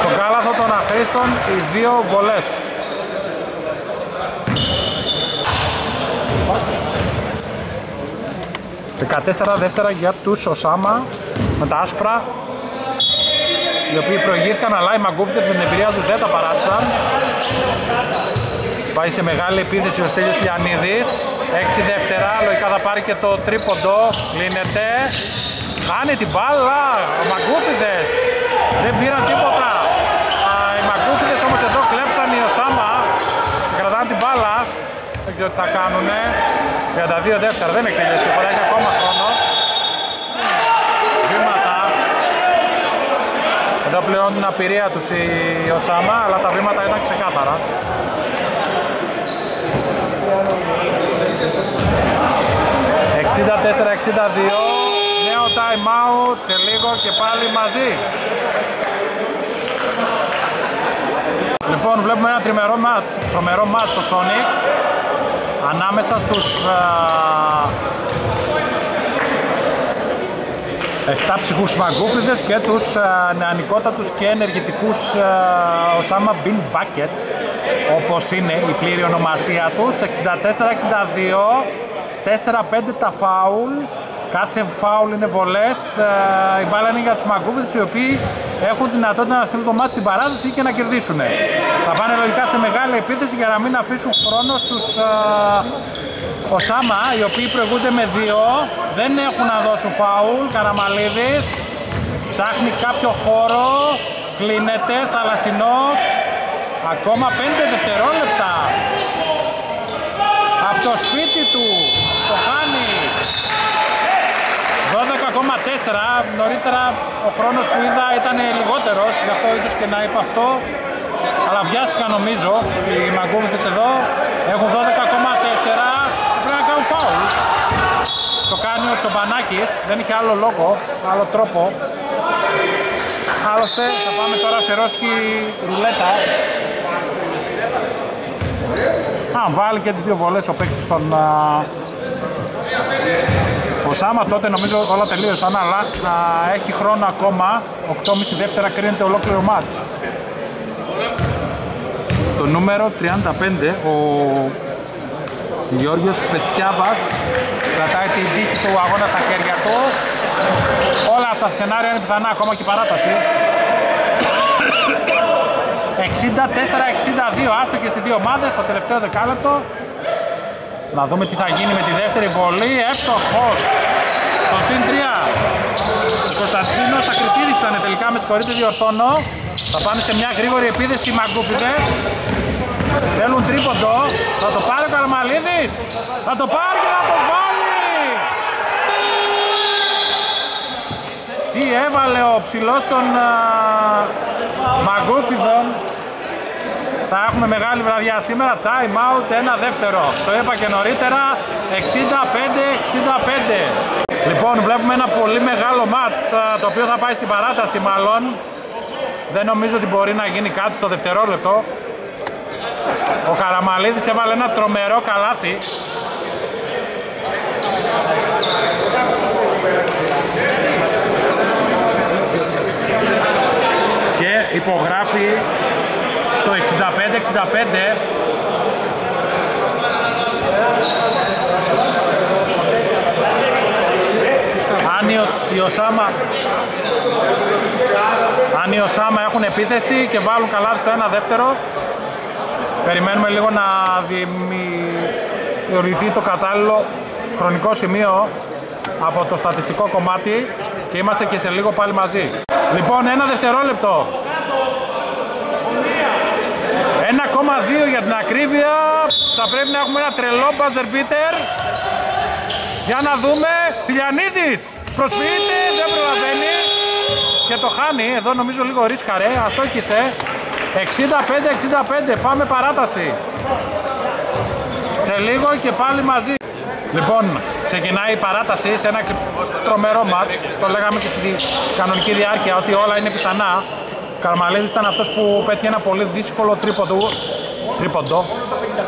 Στον κάλαθο των Αχρήστων οι δύο βολές. Δεκατέσσερα δεύτερα για τους Οσάμα με τα άσπρα, οι οποίοι προηγήθηκαν, αλλά οι Μαγκούβιτες με την εμπειρία τους δεν τα παράτησαν. Πάει σε μεγάλη επίθεση ο Στέλιος Λιανίδης, 6 δεύτερα, λογικά θα πάρει και το τρίποντο, κλείνεται, χάνει την μπάλα, ο Μαγκούβιτες δεν πήραν τίποτα. Οι Μαγκούβιτες όμως εδώ κλέψαν οι Οσάμα, κρατάνε την μπάλα, δεν ξέρω τι θα κάνουνε. 32 δεύτερα, δεν έχει τελειώσει τίποτα, έχει ακόμα χρόνο. Βήματα. Εδώ πλέον την απειρία τους η Οσάμα, αλλά τα βήματα ήταν ξεκάθαρα. (64-62) Νέο time out σε λίγο και πάλι μαζί. Λοιπόν, βλέπουμε ένα τρομερό μάτς στο Sonic ανάμεσα στους 7 ψυχούς Μαγκούφιδες και τους νεανικότατους και ενεργητικούς Osama Bin Buckets, όπως είναι η πλήρη ονομασία τους. 64-62, 4-5 τα φάουλ, κάθε φάουλ είναι βολές. Η μπάλα είναι για τους Μαγκούφιδες, οι οποίοι έχουν δυνατότητα να στείλουν το μάτι στην παράδοση και να κερδίσουν. Θα πάνε λογικά σε μεγάλη επίθεση για να μην αφήσουν χρόνο στους Οσάμα, οι οποίοι προηγούνται με 2, δεν έχουν να δώσουν φάουλ. Καραμαλίδης ψάχνει κάποιο χώρο, κλείνεται, Θαλασσινός, ακόμα 5 δευτερόλεπτα. Από το σπίτι του το χάνει. 12,4, νωρίτερα ο χρόνος που είδα ήταν λιγότερος, γι' αυτό ίσως και να είπα αυτό, αλλά βιάστηκα νομίζω οι Μαγκούβιτες εδώ, έχουν 12,4. Το κάνει ο Τσομπανάκης, δεν είχε άλλο λόγο, άλλο τρόπο. Άλλωστε θα πάμε τώρα σε ρώσικη ρουλέτα. Αν βάλει και τις δύο βολές ο παίκτης των Οσάμα, τότε νομίζω όλα τελείωσαν, αλλά έχει χρόνο ακόμα. 8,5 δεύτερα κρίνεται ολόκληρο μάτς. Το νούμερο 35 ο Γιώργος Πετσιάβας κρατάει την τύχη του αγώνα στα χέρια του. Όλα αυτά τα σενάρια είναι πιθανά, ακόμα και η παράταση. 64-62, άστοχες οι δύο ομάδες στο τελευταίο δεκάλεπτο. Να δούμε τι θα γίνει με τη δεύτερη βολή. Εύστοχος το συν 3. Ο Κωνσταντίνος Ακριτήρης ήταν τελικά, με συγχωρείτε, διορθώνω. Θα πάνε σε μια γρήγορη επίδεση οι Μαγκούφιδες. Θέλουν τρίποντο, θα το πάρει ο Καραμαλίδης, θα το πάρει και θα το βάλει! Τι έβαλε ο ψηλός των Μαγκούφιδων. Θα έχουμε μεγάλη βραδιά σήμερα, time out, ένα δεύτερο. Το είπα και νωρίτερα, 65-65. Λοιπόν, βλέπουμε ένα πολύ μεγάλο μάτς, το οποίο θα πάει στην παράταση μάλλον. Δεν νομίζω ότι μπορεί να γίνει κάτι στο δευτερόλεπτο. Ο Καραμαλίδης έβαλε ένα τρομερό καλάθι. Και υπογράφει το 65-65. Αν οι Οσάμα έχουν επίθεση και βάλουν καλάθι στο ένα δεύτερο, περιμένουμε λίγο να δημιουργηθεί το κατάλληλο χρονικό σημείο από το στατιστικό κομμάτι και είμαστε και σε λίγο πάλι μαζί. Λοιπόν, ένα δευτερόλεπτο. 1,2 για την ακρίβεια. Θα πρέπει να έχουμε ένα τρελό buzzer beater. Για να δούμε. Σιλιανίδης προσποιείται, δεν προλαβαίνει και το χάνει. Εδώ νομίζω λίγο ρίσκαρε, αστόχησε. 65-65, πάμε παράταση. Σε λίγο και πάλι μαζί. Λοιπόν, ξεκινάει η παράταση σε ένα τρομερό μάτς. Το λέγαμε και στην κανονική διάρκεια ότι όλα είναι πιθανά. Καρμαλίδης ήταν αυτός που πέτυχε ένα πολύ δύσκολο τρίποντο.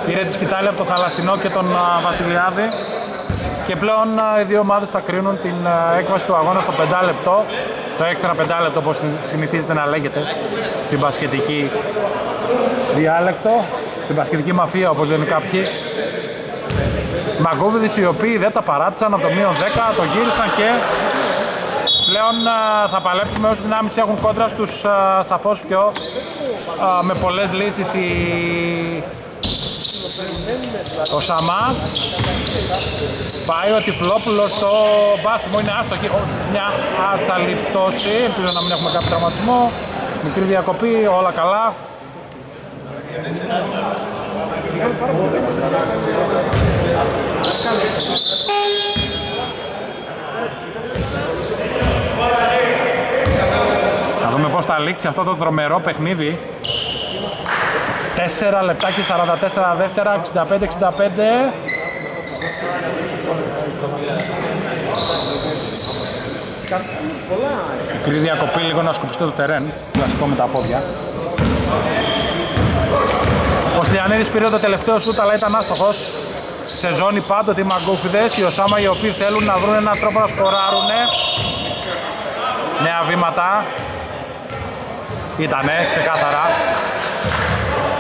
Πήρε τη σκητάλη από τον Θαλασσινό και τον Βασιλιάδη. και πλέον οι δύο ομάδες θα κρίνουν την έκβαση του αγώνα στο 5 λεπτό, στο έξτρα 5 λεπτό όπως συνηθίζεται να λέγεται στην μπασκετική διάλεκτο, στην μπασκετική μαφία όπως λένε κάποιοι. Μαγκούβιδης οι οποίοι δεν τα παράτησαν από το μείον 10, το γύρισαν και πλέον θα παλέψουμε όσοι δυνάμεις έχουν κόντρα στους σαφώς πιο με πολλές λύσεις ο Σαμά. Πάει ο Τυφλόπουλος στο μπάσιμο, είναι άστοχη, μια άτσαλη πτώση, ελπίζω να μην έχουμε κάποιο τραυματισμό, μικρή διακοπή, όλα καλά. Να δούμε πώς θα λήξει αυτό το τρομερό παιχνίδι. 4 λεπτά και 44 δεύτερα, 65-65. Μικρή διακοπή λίγο να σκουπιστεί το τερέν, κλασικό με τα πόδια. Ο Στυλιανίδης πήρε το τελευταίο σούτ αλλά ήταν άστοχος. Σε ζώνη πάντοτε οι Μαγκούφιδες, οι Οσάμα οι οποίοι θέλουν να βρουν έναν τρόπο να σκοράρουνε. Νέα βήματα. Ήτανε ξεκάθαρα.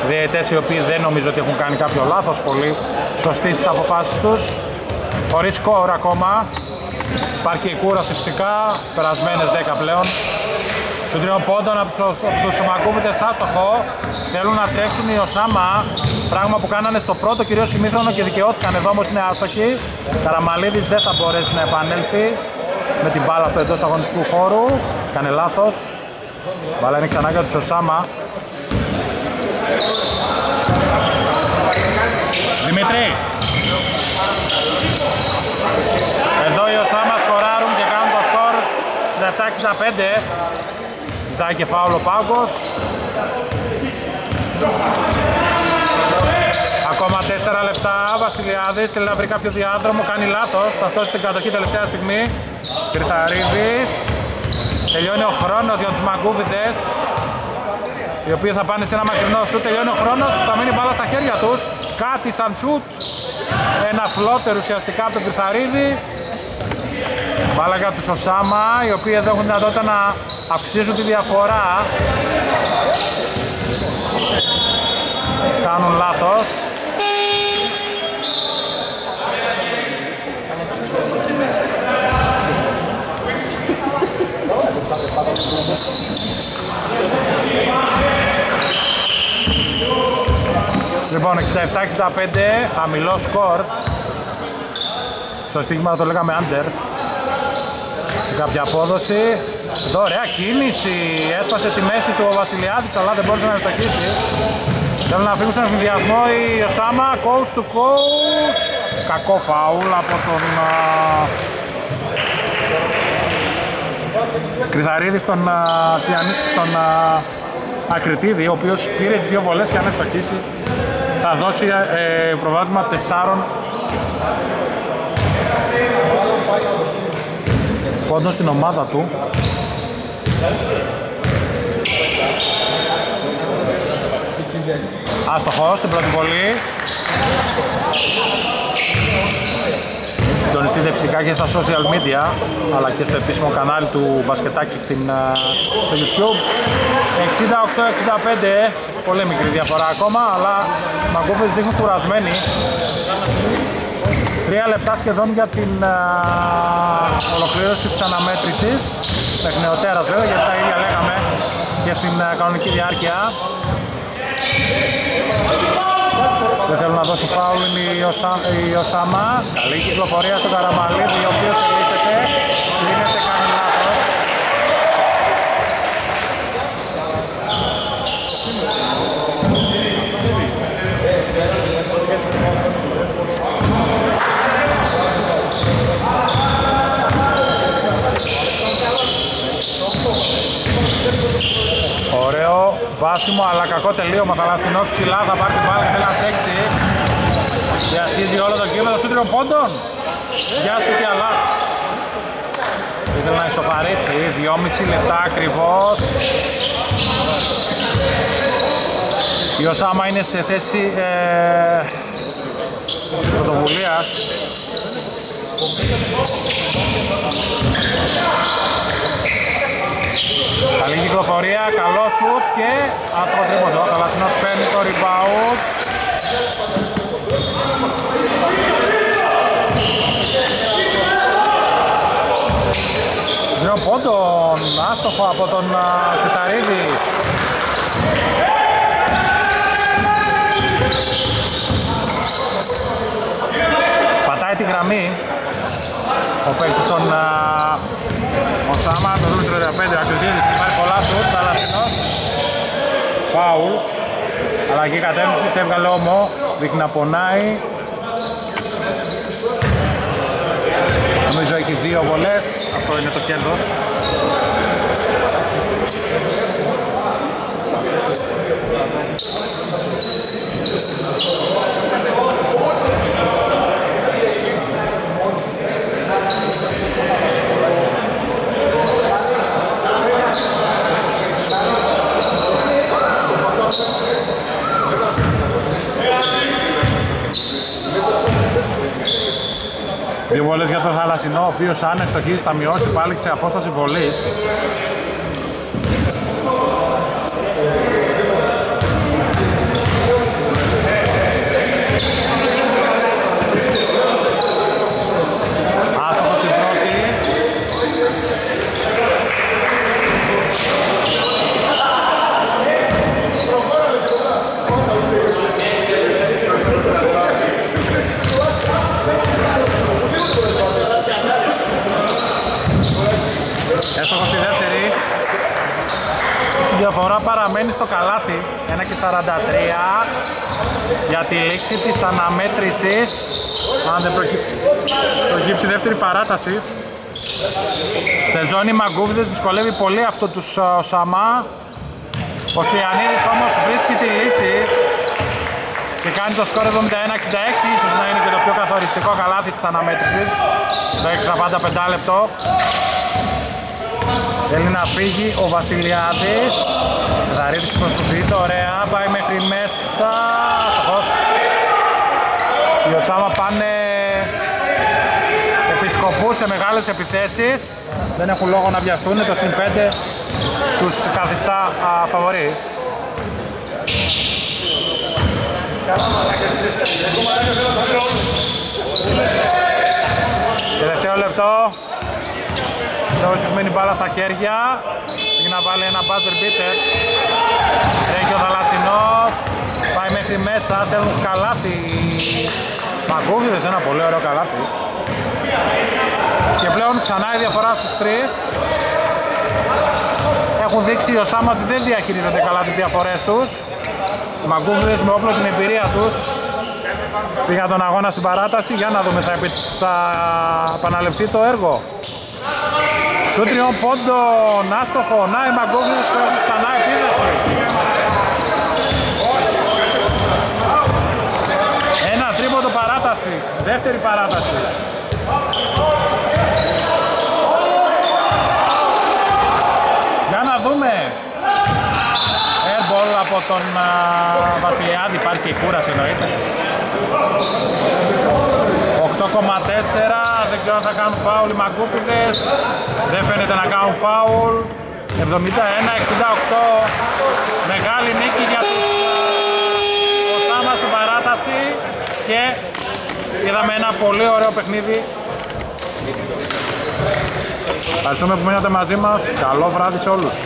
Διαιτές οι οποίοι δεν νομίζω ότι έχουν κάνει κάποιο λάθος, πολύ σωστοί στις αποφάσεις τους. Χωρίς σκορ ακόμα. Υπάρχει η κούραση φυσικά, περασμένες 10 πλέον. Στον τριών πόντων από τους Μαγκούβιτες άστοχο. Θέλουν να τρέξουν οι Οσάμα, πράγμα που κάνανε στο πρώτο κυρίως ημίχρονο και δικαιώθηκαν. Εδώ όμως είναι άστοχοι. Καραμαλίδης δεν θα μπορέσει να επανέλθει με την μπάλα του εντός αγωνιστικού χώρου. Κάνε λάθος. Μπάλα είναι ξανά για τους Οσάμα. Δημήτρη. Εδώ οι Οσάμα σκοράρουν και κάνουν το σκορ 17-65. Ζητάει και φάουλο Πάγκος. Ακόμα 4 λεπτά, Βασιλιάδης θέλει να βρει κάποιο διάδρομο, κάνει λάθος, θα σώσει την κατοχή τελευταία στιγμή. Κρυθαρίδης. Τελειώνει ο χρόνος για τους Μαγκούβιδες, οι οποίοι θα πάνε σε ένα μακρινό σουτ, τελειώνει ο χρόνος, θα μείνει μπάλα στα χέρια τους. Κάτι σαν σουτ, ένα φλότερ ουσιαστικά από τον Κρυθαρίδη. Μπάλα για τους Οσάμα, οι οποίοι εδώ έχουν δυνατότητα να αυξίζουν τη διαφορά. Κάνουν λάθος. Λοιπόν, 67-65, χαμηλό σκορ. Στο στίγμα το λέγαμε under. Σε κάποια απόδοση. Εδώ ωραία κίνηση. Έσπασε τη μέση του ο Βασιλιάδης, αλλά δεν μπορούσε να ευστοχίσει. Θέλουν να φύγουν στον συνδυασμό οι Οσάμα, coast to coast. Κακό φαούλ από τον Κρυθαρίδη στον Ακριτίδη, ο οποίος πήρε τις δύο βολές και αν ευστοχίσει θα δώσει προβάδισμα 4 πόντων στην ομάδα του. Άστοχος στην πρώτη βολή. Συντονιστείτε φυσικά και στα social media αλλά και στο επίσημο κανάλι του Μπασκετάκη στο YouTube. 68-65, πολύ μικρή διαφορά ακόμα, αλλά οι Μαγκούβιδες δείχνουν κουρασμένοι. 3 λεπτά σχεδόν για την ολοκλήρωση της αναμέτρησης. Τεχνεωτέρας βέβαια, γιατί τα ίδια λέγαμε και στην κανονική διάρκεια. Δεν θέλουν να δώσουν φάουλ οι Οσάμα. Καλή κυκλοφορία στον Καραμαλίδη, ο οποίος ελίσσεται, κλείνεται, κάνει λάθος. Ωραίο βάσιμο αλλά κακό τελείωμα. Θαλασσινός ψηλά θα πάρει την μπάλα και θέλει να στέξει. Διασχίζει όλο το κύβελο σου 3 πόντων. Γεια σου και αλλά. Ήθελε να ισοφαρίσει. 2,5 λεπτά ακριβώς. Η Οσάμα είναι σε θέση πρωτοβουλίας. Καλή κυκλοφορία, καλό σουτ και άσχο τρίποντο. Ο Θαλασσινός παίρνει το rebound. Δύο πόντων, άστοχο από τον Κιταρίδη. Πατάει τη γραμμή ο παίκτης των Οσάμα, το ρούλι 35, Ακριτήρης, υπάρχει πολλά σουτ, Θαλασσινός. Φάουλ, αλλαγή κατεύθυνσης, έβγαλε όμο, δείχνει να πονάει. Νομίζω έχει δύο βολές, αυτό είναι το κέρδος. Δύο βολές για τον Θαλασσινό, ο οποίος αν ευστοχίσει θα μειώσει πάλι σε απόσταση βολής. Άστοχος στην πρώτη. Έστοχος στη δεύτερη. Η διαφορά παραμένει στο καλάθι, 1,43 για τη λήξη της αναμέτρησης. Αν δεν προκύψει δεύτερη παράταση, σε ζώνη Μαγκούβιδες δυσκολεύει πολύ αυτό τους Σαμά. Ο Στυλιανίδης όμως βρίσκει τη λύση και κάνει το σκορ 71-66, ίσως να είναι και το πιο καθοριστικό καλάθι της αναμέτρησης. Το έξτρα πάντα 5 λεπτό. Θέλει να φύγει ο Βασιλιάδης. Δαρίδης προσπαθείται, ωραία, πάει μέχρι μέσα. Αστοχός. Οι Οσάμα πάνε, επισκοπούν σε μεγάλες επιθέσεις. Δεν έχουν λόγο να βιαστούν, το συν 5 τους καθιστά φαβορί. Τελευταίο λεπτό. Όσους μένει μπάλα στα χέρια, πήγε να βάλει ένα buzzer beater. Τρέχει ο Θαλασσινός, πάει μέχρι μέσα, θέλουν καλάθι. Μαγκούβιδες, ένα πολύ ωραίο καλάθι. Και πλέον ξανά η διαφορά στους τρεις. Έχουν δείξει οι Οσάμα ότι δεν διαχειρίζονται καλά τις διαφορές τους. Μαγκούβιδες με όπλο την εμπειρία τους πήγαν τον αγώνα στην παράταση. Για να δούμε, θα επαναληφθεί το έργο. Σου τριών πόντων, άστοχο, να οι Μαγκούβιδες που έχουν ξανά επίδεση. Ένα τρίποντο παράταση, δεύτερη παράταση. Για να δούμε. Airball από τον Βασιλιάδη, υπάρχει και η κούραση εννοείται. 8,4, δεν ξέρω αν θα κάνουν φάουλ οι Μαγκούφιδες, δεν φαίνεται να κάνουν φάουλ. 71-68, μεγάλη νίκη για τους Οσάμα στην παράταση και είδαμε ένα πολύ ωραίο παιχνίδι. Ευχαριστούμε που μείνατε μαζί μας, καλό βράδυ σε όλους.